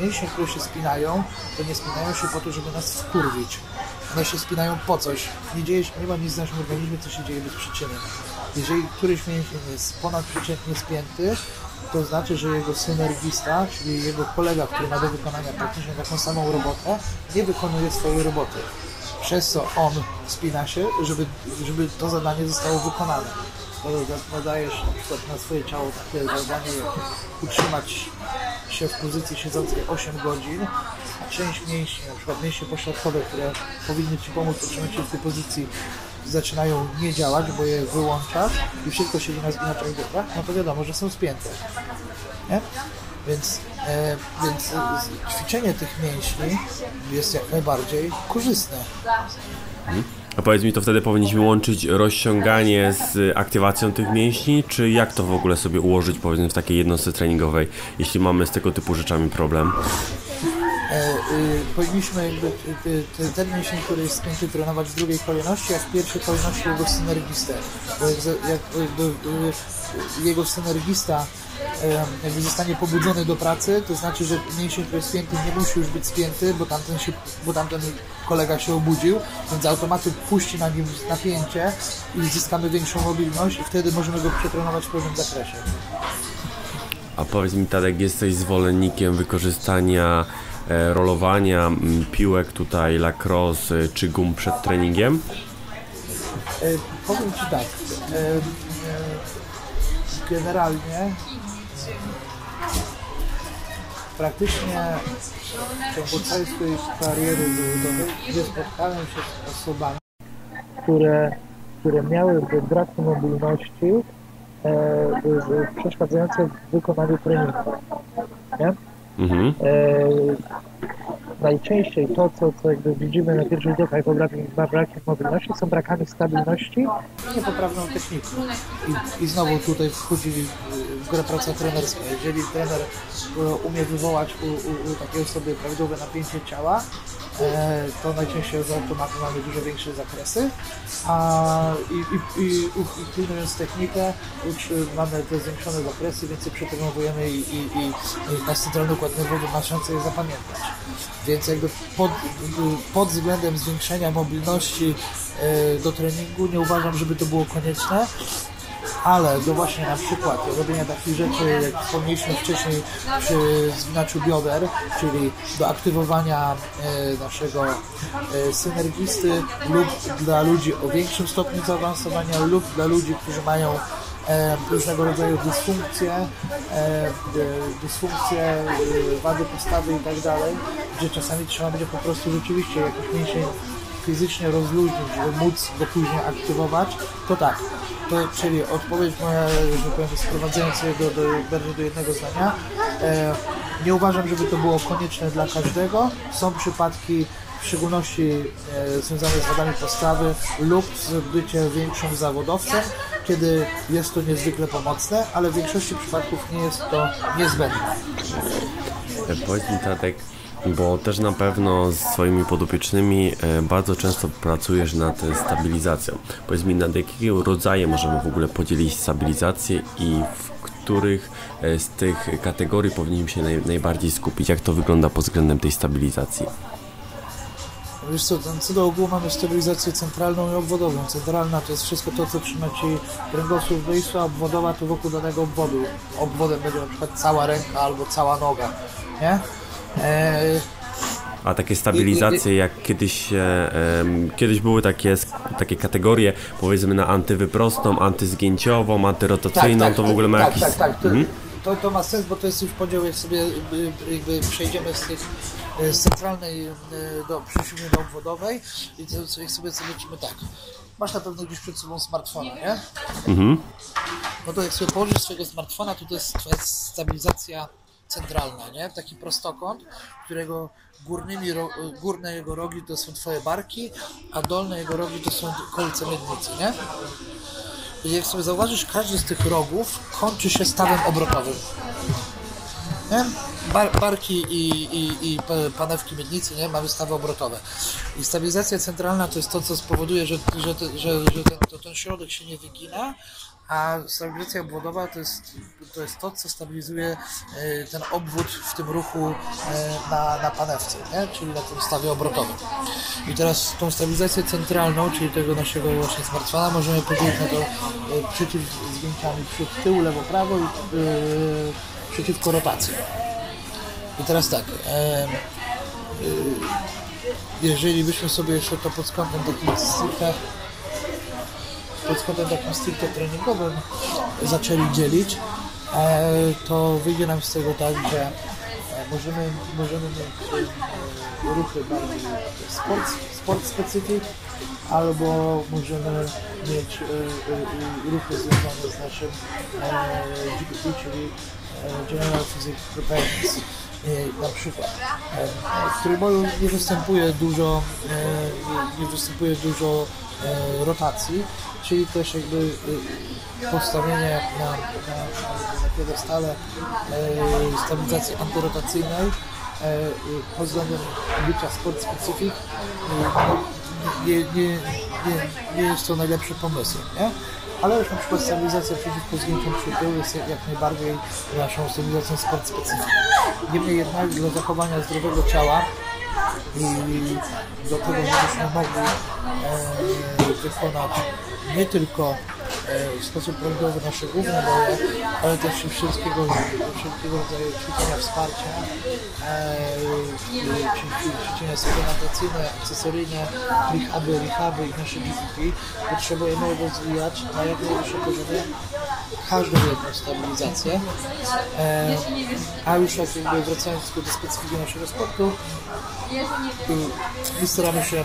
mięsień, które się spinają, to nie spinają się po to, żeby nas wkurwić. One się spinają po coś. Nie dzieje się, nie ma nic w naszym organizmie, co się dzieje bez przyczyny. Jeżeli któryś mięsień jest ponadprzeciętnie spięty, to znaczy, że jego synergista, czyli jego kolega, który ma do wykonania praktycznie taką samą robotę, nie wykonuje swojej roboty. Przez co on spina się, żeby, żeby to zadanie zostało wykonane. Nakładajesz na przykład na swoje ciało takie zadanie, utrzymać się w pozycji siedzącej osiem godzin, a część mięśni, na przykład mięśnie pośladkowe, które powinny ci pomóc utrzymać się w tej pozycji, zaczynają nie działać, bo je wyłączasz i wszystko siedzi na zginaczach bioder, no to wiadomo, że są spięte. Nie? Więc, e, więc ćwiczenie tych mięśni jest jak najbardziej korzystne. Hmm. A powiedz mi, to wtedy powinniśmy łączyć rozciąganie z aktywacją tych mięśni, czy jak to w ogóle sobie ułożyć, powiedzmy, w takiej jednostce treningowej, jeśli mamy z tego typu rzeczami problem? E, y, powinniśmy jakby y, y, ten mięsień, który jest spięty, trenować w drugiej kolejności, a w pierwszej kolejności jego synergistę. Bo jak, jak y, y, y, jego synergista jakby zostanie pobudzony do pracy, to znaczy, że mięsień, który jest spięty, nie musi już być spięty, bo tamten, się, bo tamten kolega się obudził, więc automatycznie puści na nim napięcie i zyskamy większą mobilność i wtedy możemy go przetrenować w pewnym zakresie. A powiedz mi, Tadek, jesteś zwolennikiem wykorzystania e, rolowania piłek tutaj, lacrosse czy gum przed treningiem? E, powiem Ci tak, e, e, generalnie praktycznie w ciągu całej swojej kariery zawodowej nie spotkałem się z osobami, które, które miały brak mobilności e, e, przeszkadzające w wykonaniu treningu. Nie? Mhm. E, najczęściej to, co, co jakby widzimy na pierwszy rzut oka jako braki mobilności, są brakami stabilności i niepoprawną techniką. I, i znowu tutaj wchodzi w grę praca trenerska. Jeżeli trener umie wywołać u, u, u takiej osoby prawidłowe napięcie ciała, e, to najczęściej z automatu mamy dużo większe zakresy, a i, i, i pilnując technikę, mamy te zwiększone zakresy, więcej przetrenowujemy i, i, i, i nasz centralny układ nerwowy ma szansę je zapamiętać. Więc jakby pod, pod względem zwiększenia mobilności e, do treningu nie uważam, żeby to było konieczne, ale do właśnie na przykład robienia takich rzeczy, jak wspomnieliśmy wcześniej przy zginaczu bioder, czyli do aktywowania e, naszego e, synergisty lub dla ludzi o większym stopniu zaawansowania lub dla ludzi, którzy mają E, różnego rodzaju dysfunkcje, e, e, dysfunkcje, e, wady postawy i tak dalej, gdzie czasami trzeba będzie po prostu rzeczywiście jakoś mięsień fizycznie rozluźnić, żeby móc go później aktywować, to tak. To, czyli odpowiedź moja, że powiem, sprowadzając jego do, do, do jednego zdania, e, nie uważam, żeby to było konieczne dla każdego. Są przypadki, w szczególności e, związane z wadami postawy lub z byciem większym zawodowcem, kiedy jest to niezwykle pomocne, ale w większości przypadków nie jest to niezbędne. Powiedz mi, Tadek, bo też na pewno z swoimi podopiecznymi bardzo często pracujesz nad stabilizacją. Powiedz mi, nad jakiego rodzaju możemy w ogóle podzielić stabilizację i w których z tych kategorii powinniśmy się naj, najbardziej skupić, jak to wygląda pod względem tej stabilizacji? Wiesz co, tam co do ogółu mamy stabilizację centralną i obwodową. Centralna to jest wszystko to, co trzyma Ci kręgosłup wyjścia, a obwodowa to wokół danego obwodu. Obwodem będzie na przykład cała ręka albo cała noga, nie? Eee... A takie stabilizacje, I, i, jak kiedyś, e, kiedyś były takie, takie kategorie, powiedzmy na antywyprostą, antyzgięciową, antyrotacyjną, tak, tak, to w ogóle ma tak, jakiś... Tak, tak, tak. Hmm? To, to ma sens, bo to jest już podział, jak sobie jakby przejdziemy z tej z centralnej do, przejdziemy do obwodowej i to sobie, sobie lecimy tak. Masz na pewno gdzieś przed sobą smartfona, nie? Mhm. No to jak sobie położysz swojego smartfona, to to jest, to jest stabilizacja centralna, nie? Taki prostokąt, którego górnymi, górne jego rogi to są Twoje barki, a dolne jego rogi to są kolce miednicy, nie? Jak sobie zauważysz, każdy z tych rogów kończy się stawem obrotowym. Nie? Bar, barki i, i, i panewki miednicy, nie? Mamy stawy obrotowe. I stabilizacja centralna to jest to, co spowoduje, że, że, że, że ten, to, ten środek się nie wygina, a stabilizacja obwodowa to jest to, jest to co stabilizuje ten obwód w tym ruchu na, na panewce, nie? Czyli na tym stawie obrotowym. I teraz tą stabilizację centralną, czyli tego naszego właśnie smartfona, możemy podzielić na to przeciwzgięciami przód, tył, lewo, prawo i yy, przeciwko rotacji. I teraz tak, yy, yy, jeżeli byśmy sobie jeszcze to pod kątem takich stricte pod kątem takim stricte treningowym zaczęli dzielić, to wyjdzie nam z tego tak, że możemy, możemy mieć ruchy bardziej sport, sport specyfik, albo możemy mieć ruchy związane z naszym G P P, czyli General Physical Preparedness. Na przykład w trójboju nie występuje dużo, nie występuje dużo rotacji, czyli też jakby postawienie na, na, na piedestale stabilizacji antyrotacyjnej pod względem bycia sport specyfik nie, nie, nie, nie jest to najlepszy pomysł, nie? Ale już na przykład stabilizacja przeciwko zgięciom przy tyłu jest jak najbardziej naszą stabilizacją sport specyficzną. Niemniej jednak dla zachowania zdrowego ciała i do tego, żebyśmy mogli e, wykonać nie tylko e, w sposób prawidłowy nasze główne boje, ale też wszystkiego, wszelkiego rodzaju ćwiczenia wsparcia, e, ćwiczenia suplementacyjne, akcesoryjne, rehaby, rehaby i nasze G P P, potrzebujemy rozwijać na jak najwyższym poziomie każdą jedną stabilizację, e, a już jak wracając do specyfiki naszego sportu, my staramy się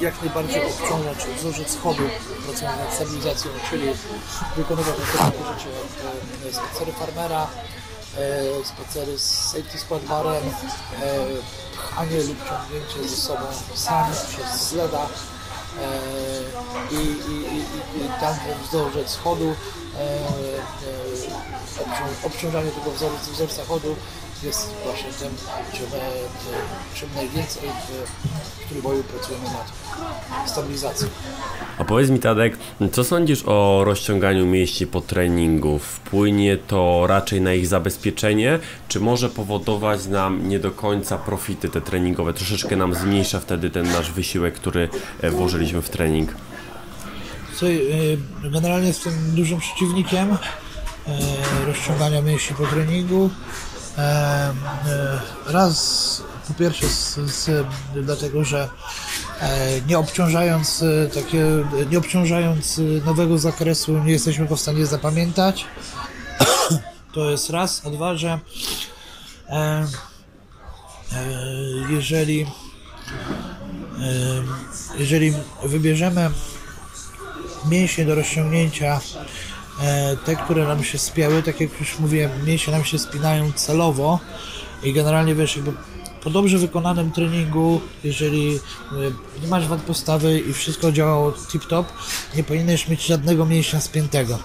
jak najbardziej obciążać wzorzec schodu pracując nad stabilizacją, czyli wykonywać takie rzeczy jak spacery farmera, spacery z safety squat barem, pchanie lub ciągnięcie ze sobą sam przez sleda i, i, i, i tam wzorzec schodu, obciążanie tego wzorca, wzorca chodu jest właśnie tym, czym, czym najwięcej w trójboju pracujemy nad stabilizacją. A powiedz mi, Tadek, co sądzisz o rozciąganiu mięśni po treningu? Wpłynie to raczej na ich zabezpieczenie, czy może powodować nam nie do końca profity te treningowe? Troszeczkę nam zmniejsza wtedy ten nasz wysiłek, który włożyliśmy w trening. Słuchaj, generalnie jestem dużym przeciwnikiem rozciągania mięśni po treningu. E, raz po pierwsze z, z, dlatego, że e, nie obciążając e, takie, nie obciążając nowego zakresu nie jesteśmy go w stanie zapamiętać, to jest raz, a dwa, że e, e, jeżeli e, jeżeli wybierzemy mięśnie do rozciągnięcia, te, które nam się spięły, tak jak już mówiłem, mięśnie nam się spinają celowo i generalnie wiesz, jakby po dobrze wykonanym treningu, jeżeli nie masz wad postawy i wszystko działało tip-top, nie powinieneś mieć żadnego mięśnia spiętego.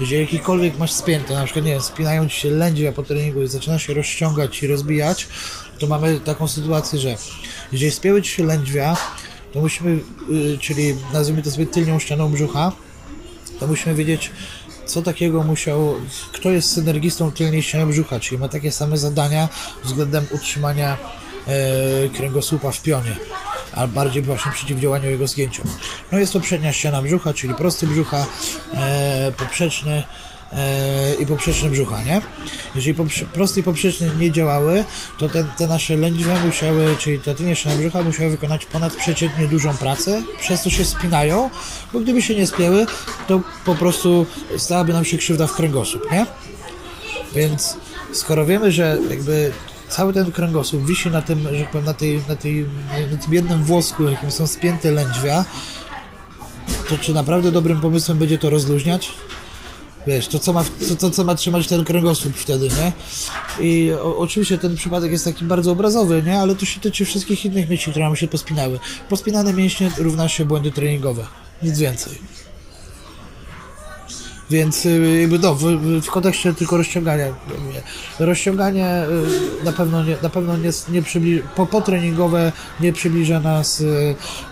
Jeżeli jakikolwiek masz spięty, na przykład nie wiem, spinają ci się lędźwia po treningu i zaczyna się rozciągać i rozbijać, to mamy taką sytuację, że jeżeli spięły ci się lędźwia, to musimy, czyli nazwijmy to sobie tylnią ścianą brzucha, to musimy wiedzieć, co takiego musiał, kto jest synergistą tylniejszego brzucha, czyli ma takie same zadania względem utrzymania e, kręgosłupa w pionie, a bardziej właśnie przeciwdziałaniu jego zgięciom. No jest to przednia ściana brzucha, czyli prosty brzucha, e, poprzeczny e, i poprzeczny brzucha, nie? Jeżeli poprze, prosty i poprzeczny nie działały, to te, te nasze lędźwe musiały, czyli ta tylnia ściana brzucha musiały wykonać ponadprzeciętnie dużą pracę, przez co się spinają, bo gdyby się nie spięły, to po prostu stałaby nam się krzywda w kręgosłup, nie? Więc skoro wiemy, że jakby cały ten kręgosłup wisi na tym, że powiem, na, tej, na, tej, na tym jednym włosku, jakim są spięte lędźwia, to czy naprawdę dobrym pomysłem będzie to rozluźniać? Wiesz, to co ma, to, to, co ma trzymać ten kręgosłup wtedy, nie? I o, oczywiście ten przypadek jest taki bardzo obrazowy, nie? Ale to się tyczy wszystkich innych mięśni, które nam się pospinały. Pospinane mięśnie równa się błędy treningowe. Nic więcej. Więc jakby no, w, w kontekście tylko rozciągania. Rozciąganie na pewno nie, na pewno nie, nie przybliż, po, potreningowe nie przybliża nas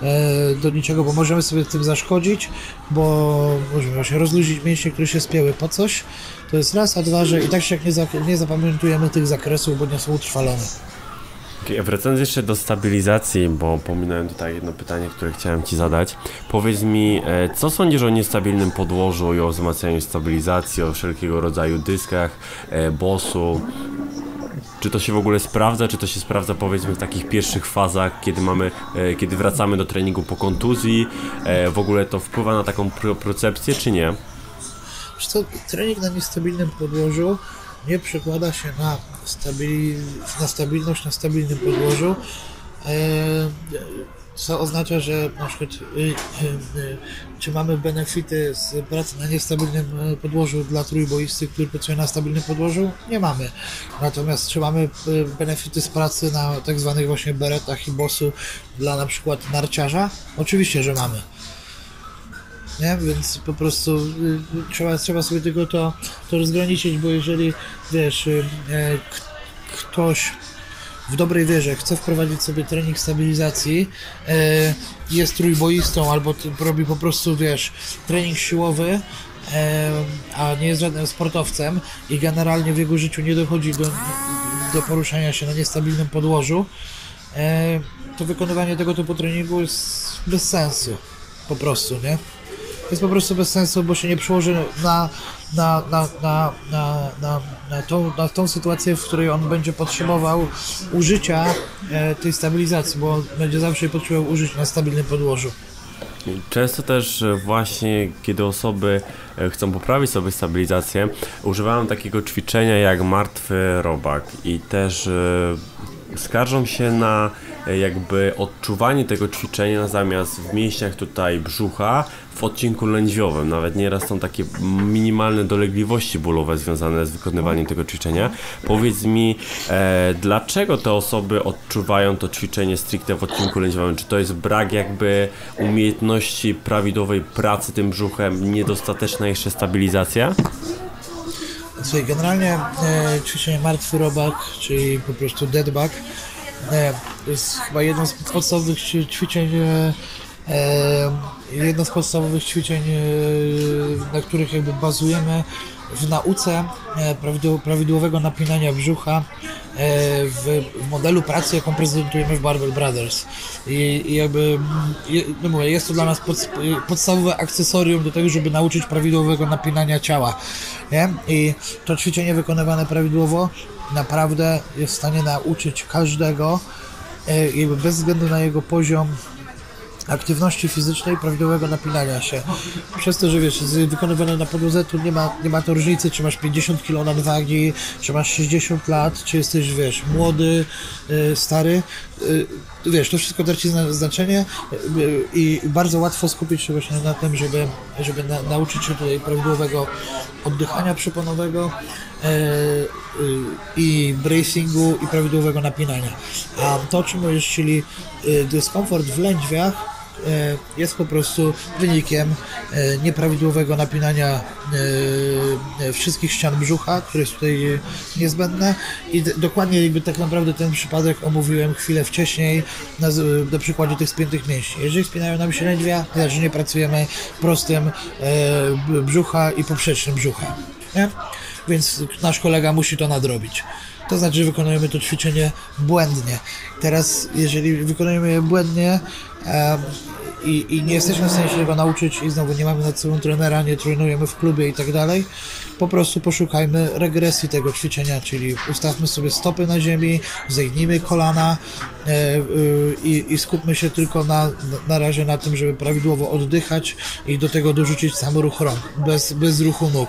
e, do niczego, bo możemy sobie tym zaszkodzić, bo możemy właśnie rozluźnić mięśnie, które się spięły po coś. To jest raz, a dwa, że i tak się nie, za, nie zapamiętujemy tych zakresów, bo nie są utrwalone. Okay, wracając jeszcze do stabilizacji, bo pominąłem tutaj jedno pytanie, które chciałem Ci zadać. Powiedz mi, co sądzisz o niestabilnym podłożu i o wzmacnianiu stabilizacji, o wszelkiego rodzaju dyskach, bossu? Czy to się w ogóle sprawdza, czy to się sprawdza powiedzmy w takich pierwszych fazach, kiedy mamy, kiedy wracamy do treningu po kontuzji? W ogóle to wpływa na taką propriocepcję, czy nie? Wiesz co, trening na niestabilnym podłożu nie przekłada się na, stabil... na stabilność na stabilnym podłożu, co oznacza, że na przykład czy mamy benefity z pracy na niestabilnym podłożu dla trójboisty, który pracuje na stabilnym podłożu? Nie mamy. Natomiast czy mamy benefity z pracy na tak zwanych właśnie beretach i bossu dla na przykład narciarza? Oczywiście, że mamy. Nie? Więc po prostu y, trzeba, trzeba sobie tylko to, to rozgraniczyć, bo jeżeli wiesz, y, y, ktoś w dobrej wierze chce wprowadzić sobie trening stabilizacji, y, jest trójboistą albo robi po prostu wiesz, trening siłowy, y, a nie jest żadnym sportowcem i generalnie w jego życiu nie dochodzi do, do poruszania się na niestabilnym podłożu, y, to wykonywanie tego typu treningu jest bez sensu, po prostu, nie? Jest po prostu bez sensu, bo się nie przełoży na, na, na, na, na, na, na, tą, na tą sytuację, w której on będzie potrzebował użycia e, tej stabilizacji, bo będzie zawsze potrzebował użyć na stabilnym podłożu. Często też właśnie, kiedy osoby chcą poprawić sobie stabilizację, używałem takiego ćwiczenia jak martwy robak i też e, skarżą się na jakby odczuwanie tego ćwiczenia zamiast w mięśniach tutaj brzucha w odcinku lędźwiowym. Nawet nieraz są takie minimalne dolegliwości bólowe związane z wykonywaniem tego ćwiczenia. Powiedz mi, e, dlaczego te osoby odczuwają to ćwiczenie stricte w odcinku lędźwiowym? Czy to jest brak jakby umiejętności prawidłowej pracy tym brzuchem, niedostateczna jeszcze stabilizacja? Słuchaj, generalnie e, ćwiczenie martwy robak, czyli po prostu deadbug, e, jest chyba jedno z podstawowych ćwiczeń, e, jedno z podstawowych ćwiczeń, e, na których jakby bazujemy w nauce e, prawidłowego napinania brzucha e, w, w modelu pracy, jaką prezentujemy w Barbell Brothers. I, i jakby je, no mówię, jest to dla nas pod, podstawowe akcesorium do tego, żeby nauczyć prawidłowego napinania ciała. Nie? I to ćwiczenie wykonywane prawidłowo naprawdę jest w stanie nauczyć każdego, jakby bez względu na jego poziom aktywności fizycznej, prawidłowego napinania się. Przez to, że wiesz, wykonywane na podłodze tu nie ma, nie ma to różnicy, czy masz pięćdziesiąt kilo nadwagi, czy masz sześćdziesiąt lat, czy jesteś, wiesz, młody, stary. Wiesz, to wszystko traci znaczenie i bardzo łatwo skupić się właśnie na tym, żeby, żeby na, nauczyć się tutaj prawidłowego oddychania przyponowego i bracingu i prawidłowego napinania. A to, czym mówisz, czyli dyskomfort w lędźwiach, jest po prostu wynikiem nieprawidłowego napinania wszystkich ścian brzucha, które jest tutaj niezbędne. I dokładnie jakby tak naprawdę ten przypadek omówiłem chwilę wcześniej na, na przykładzie tych spiętych mięśni. Jeżeli spinają nam średnia, to znaczy nie pracujemy prostym e, brzucha i poprzecznym brzucha. Nie? Więc nasz kolega musi to nadrobić. To znaczy, że wykonujemy to ćwiczenie błędnie. Teraz, jeżeli wykonujemy je błędnie e, i, i nie jesteśmy w stanie się tego nauczyć i znowu nie mamy nad sobą trenera, nie trenujemy w klubie i tak dalej, po prostu poszukajmy regresji tego ćwiczenia, czyli ustawmy sobie stopy na ziemi, zegnijmy kolana e, e, i skupmy się tylko na, na razie na tym, żeby prawidłowo oddychać i do tego dorzucić sam ruch rąk, bez, bez ruchu nóg.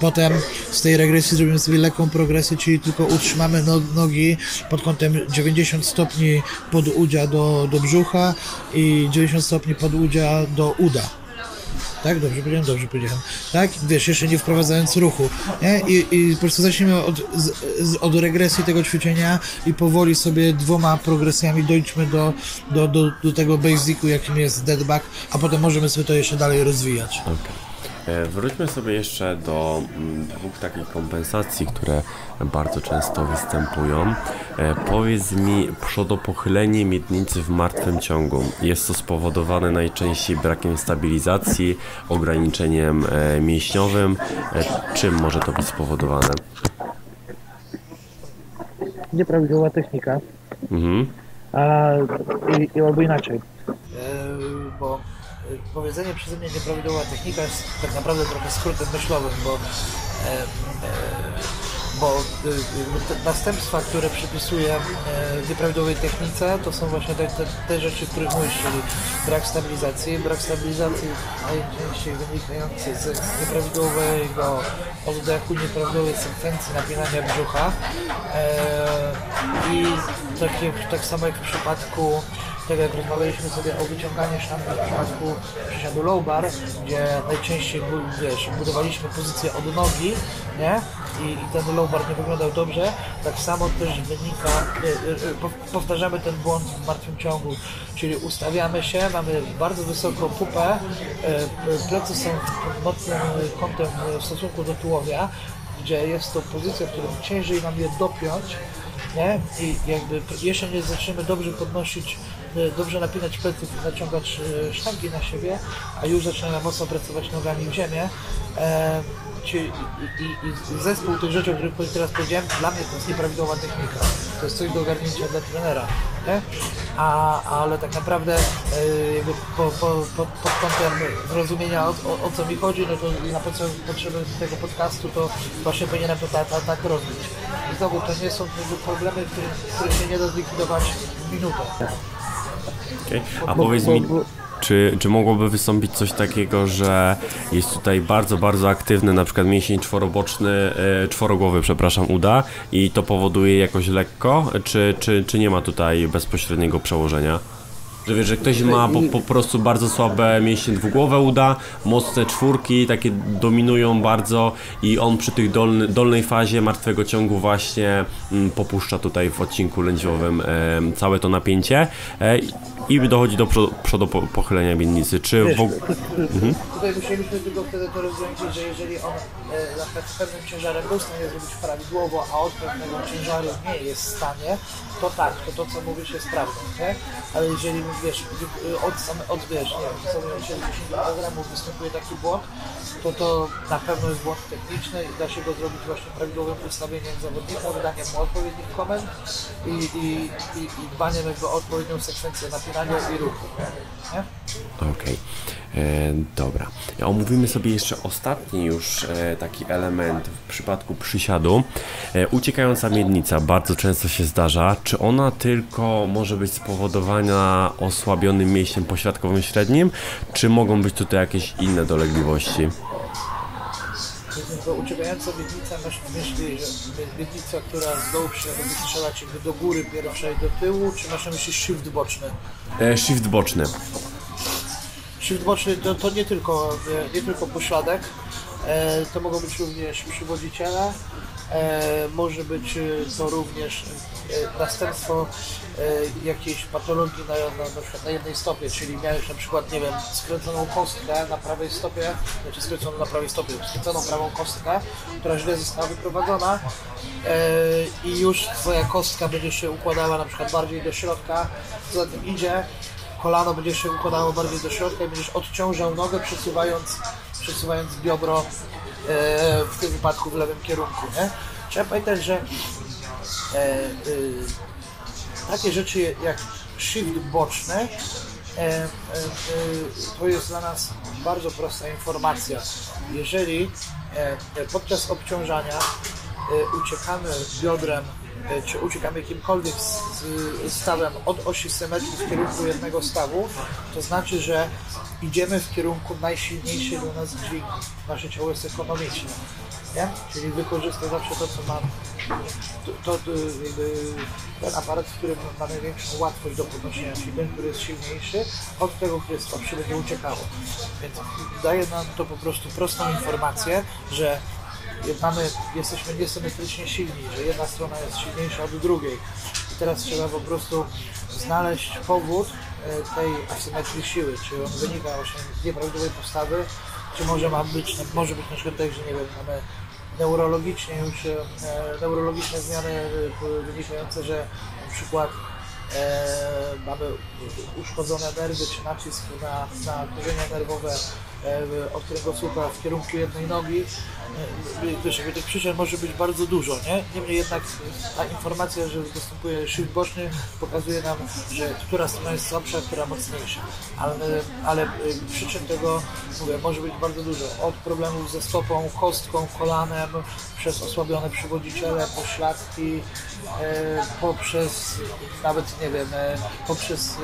Potem z tej regresji zrobimy sobie lekką progresję, czyli tylko utrzymamy nogi pod kątem dziewięćdziesiąt stopni pod udzia do, do brzucha i dziewięćdziesiąt stopni pod udzia do uda. Tak? Dobrze powiedziałem? Dobrze powiedziałem. Tak? Wiesz, jeszcze nie wprowadzając ruchu. Nie? I, i po prostu zaczniemy od, z, z, od regresji tego ćwiczenia i powoli sobie dwoma progresjami dojdźmy do, do, do, do tego basicu, jakim jest deadbug, a potem możemy sobie to jeszcze dalej rozwijać. Okay. Wróćmy sobie jeszcze do dwóch takich kompensacji, które bardzo często występują. Powiedz mi, przodopochylenie miednicy w martwym ciągu. Jest to spowodowane najczęściej brakiem stabilizacji, ograniczeniem mięśniowym. Czym może to być spowodowane? Nieprawidłowa technika. Mhm. A, i, i albo inaczej. Yy, bo... Powiedzenie przeze mnie nieprawidłowa technika jest tak naprawdę trochę skrótem myślowym, bo, e, e, bo e, następstwa, które przypisuję e, nieprawidłowej technice, to są właśnie te, te, te rzeczy, których mówisz, czyli brak stabilizacji. Brak stabilizacji najczęściej wynikający z nieprawidłowego oddechu, nieprawidłowej sekwencji napinania brzucha e, i tak, jak, tak samo jak w przypadku tak jak rozmawialiśmy sobie o wyciąganiu sztangi w przypadku przysiadu low bar, gdzie najczęściej wiesz, budowaliśmy pozycję od nogi, nie? I, i ten low bar nie wyglądał dobrze, tak samo też wynika, powtarzamy ten błąd w martwym ciągu, czyli ustawiamy się, mamy bardzo wysoką pupę, plecy są mocnym kątem w stosunku do tułowia, gdzie jest to pozycja, w której ciężej nam je dopiąć, nie? I jakby jeszcze nie zaczniemy dobrze podnosić, dobrze napinać pleców i naciągać sztangi na siebie, a już zaczyna mocno pracować nogami w ziemię. E, i, i, I zespół tych rzeczy, o których teraz powiedziałem, dla mnie to jest nieprawidłowa technika. To jest coś do ogarnięcia dla trenera. Nie? A, ale tak naprawdę e, jakby po, po, po, pod kątem zrozumienia o, o, o co mi chodzi, no to na potrzeby tego podcastu to właśnie powinienem to tak ta, ta, ta robić. I znowu to nie są problemy, których, których się nie da zlikwidować w minutę. Okay. A powiedz mi, czy, czy mogłoby wystąpić coś takiego, że jest tutaj bardzo, bardzo aktywny na przykład mięsień czworoboczny, czworogłowy, przepraszam, uda i to powoduje jakoś lekko, czy, czy, czy nie ma tutaj bezpośredniego przełożenia? Że wiesz, że ktoś ma po, po prostu bardzo słabe mięśnie dwugłowe uda, mocne czwórki, takie dominują bardzo i on przy tej dolny, dolnej fazie martwego ciągu właśnie mm, popuszcza tutaj w odcinku lędźwiowym e, całe to napięcie e, i dochodzi do przodu, przodu pochylenia miednicy. Czy wiesz, w ogóle... Mhm. Tutaj musieliśmy tylko wtedy to rozwiązać, że jeżeli on e, na przykład z pewnym ciężarem był w stanie zrobić prawidłowo, a od pewnego ciężaru nie jest w stanie, to tak, to to co mówisz jest prawdą, nie? Ale jeżeli wiesz, od samego odbierz, nie wiem, siedemdziesiąt kilogramów występuje taki błąd, to to na pewno jest błąd techniczny i da się go zrobić właśnie prawidłowym ustawieniem zawodnika, wydaniem mu odpowiednich komend i, i, i, i dbaniem jakby o odpowiednią sekwencję napinania i ruchu. Okej, okay. e, dobra. Omówimy sobie jeszcze ostatni już e, taki element w przypadku przysiadu. E, uciekająca miednica bardzo często się zdarza. Czy ona tylko może być spowodowana osłabionym mięśniem pośladkowym średnim, czy mogą być tutaj jakieś inne dolegliwości? To uciekająca miednica, masz na myśli miednica, która z dołu przyjaduje strzelać do góry pierwszej, do tyłu, czy masz na myśli shift boczny? E, shift boczny. Shift boczny to, to nie tylko, nie tylko pośladek, To mogą być również przywodziciele, może być to również następstwo jakiejś patologii na, na, na przykład na jednej stopie, czyli miałeś na przykład, nie wiem, skręconą kostkę na prawej stopie, znaczy skręconą na prawej stopie, skręconą prawą kostkę, która źle została wyprowadzona i już twoja kostka będzie się układała na przykład bardziej do środka, co za tym idzie, kolano będzie się układało bardziej do środka i będziesz odciążał nogę, przesuwając, przesuwając biodro e, w tym wypadku w lewym kierunku. Nie? Trzeba pamiętać, że e, e, takie rzeczy jak shift boczny e, e, to jest dla nas bardzo prosta informacja. Jeżeli e, podczas obciążania e, uciekamy biodrem, czy uciekamy jakimkolwiek stawem od osi symetrii w kierunku jednego stawu, to znaczy, że idziemy w kierunku najsilniejszej do nas dźwigni. Nasze ciało jest ekonomiczne, nie? Czyli wykorzysta zawsze to, co mamy. To, to, ten aparat, w którym mamy największą łatwość do podnoszenia, czyli ten, który jest silniejszy, od tego, który jest słabszy, będzie uciekało. Więc daje nam to po prostu prostą informację, że Mamy, jesteśmy niesymetrycznie silni, że jedna strona jest silniejsza od drugiej. I teraz trzeba po prostu znaleźć powód tej asymetrii siły, czy on wynika właśnie z nieprawidłowej postawy, czy może ma być, może być na przykład tak, że nie wiem, mamy neurologicznie już neurologiczne zmiany wynikające, że na przykład e, mamy uszkodzone nerwy, czy nacisk na, na korzenie nerwowe od którego słupa w kierunku jednej nogi, wiesz, tych przyczyn może być bardzo dużo, nie? Niemniej jednak ta informacja, że występuje shift boczny, pokazuje nam, że która strona jest słabsza, która mocniejsza, ale, ale przyczyn tego, mówię, może być bardzo dużo, od problemów ze stopą, kostką, kolanem, przez osłabione przywodziciele, pośladki, poprzez nawet, nie wiem, poprzez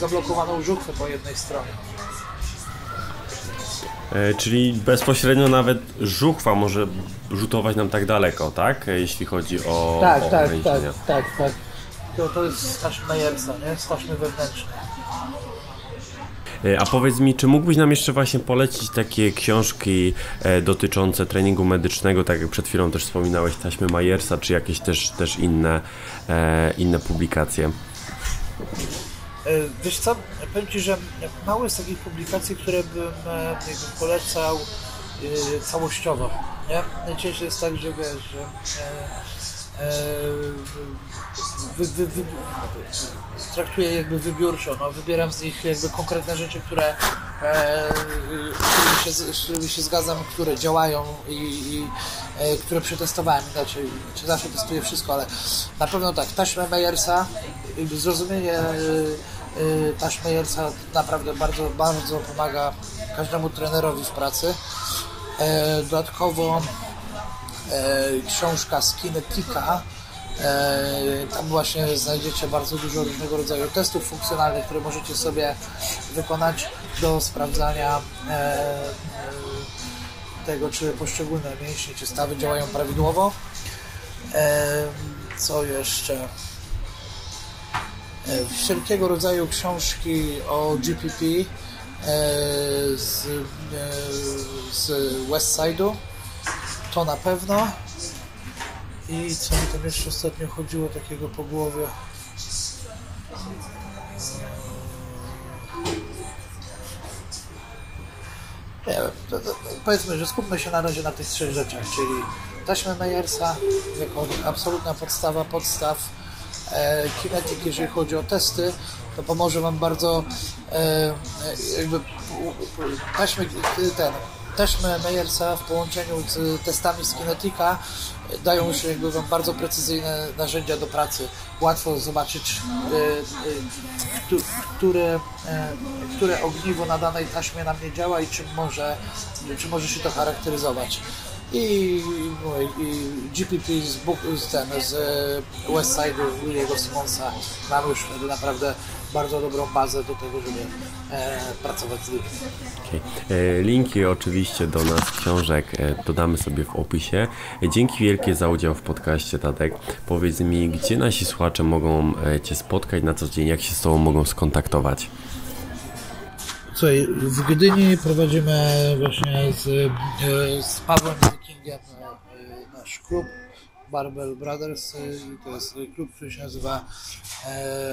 zablokowaną żuchwę po jednej stronie. Czyli bezpośrednio nawet żuchwa może rzutować nam tak daleko, tak? Jeśli chodzi o... Tak, o tak, tak, tak, tak. To, to jest taśmy Mayersa, nie? Taśmy wewnętrzne. A powiedz mi, czy mógłbyś nam jeszcze właśnie polecić takie książki dotyczące treningu medycznego, tak jak przed chwilą też wspominałeś, taśmy Mayersa, czy jakieś też, też inne, inne publikacje? Wiesz co, powiem Ci, że mało jest takich publikacji, które bym polecał całościowo. Nie? Najczęściej jest tak, że wiesz, że wy, wy, wy, traktuję jakby wybiórczo, no, wybieram z nich jakby konkretne rzeczy, które, którymi, się, z którymi się zgadzam, które działają i, i które przetestowałem. Znaczy, czy zawsze testuję wszystko, ale na pewno tak, taśmę Mayersa, zrozumienie taśmy Mayersa naprawdę bardzo, bardzo pomaga każdemu trenerowi w pracy. Dodatkowo książka z Kinetica, tam właśnie znajdziecie bardzo dużo różnego rodzaju testów funkcjonalnych, które możecie sobie wykonać do sprawdzania tego, czy poszczególne mięśnie czy stawy działają prawidłowo. Co jeszcze? Wszelkiego rodzaju książki o G P P z, z West Side'u, to na pewno. I co mi tam jeszcze ostatnio chodziło takiego po głowie? Nie wiem, to, to, powiedzmy, że skupmy się na razie na tych trzech rzeczach, czyli taśmy Mayersa jako absolutna podstawa podstaw, e, Kinetic, jeżeli chodzi o testy, to pomoże Wam bardzo e, jakby taśmy, ten, taśmy Mayersa w połączeniu z testami z Kinetica dają już jakby Wam bardzo precyzyjne narzędzia do pracy. Łatwo zobaczyć, y, y, które, y, które ogniwo na danej taśmie na mnie działa i czym może, czym może się to charakteryzować. I, i, i G P P z, z, ten, z West Side'u Louie'ego Simmonsa mam już wtedy naprawdę bardzo dobrą bazę do tego, żeby e, pracować z ludźmi. Okay. Linki oczywiście do nas książek dodamy sobie w opisie. Dzięki wielkie za udział w podcaście, Tadek. Powiedz mi, gdzie nasi słuchacze mogą Cię spotkać na co dzień, jak się z Tobą mogą skontaktować? Słuchaj, w Gdyni prowadzimy właśnie z, z Pawłem Wikingiem nasz klub Barbell Brothers, to jest klub, który się nazywa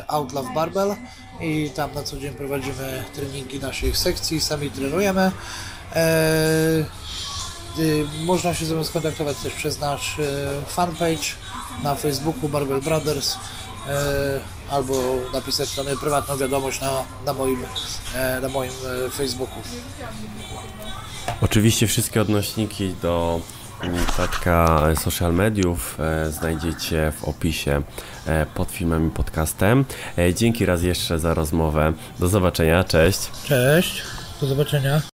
Outlaw Barbell i tam na co dzień prowadzimy treningi naszych sekcji, sami trenujemy. Można się ze mną skontaktować też przez nasz fanpage na Facebooku Barbell Brothers albo napisać do mnie prywatną wiadomość na, na, moim, na moim Facebooku. Oczywiście wszystkie odnośniki do Tatka social mediów e, znajdziecie w opisie e, pod filmem i podcastem. E, dzięki raz jeszcze za rozmowę. Do zobaczenia. Cześć. Cześć. Do zobaczenia.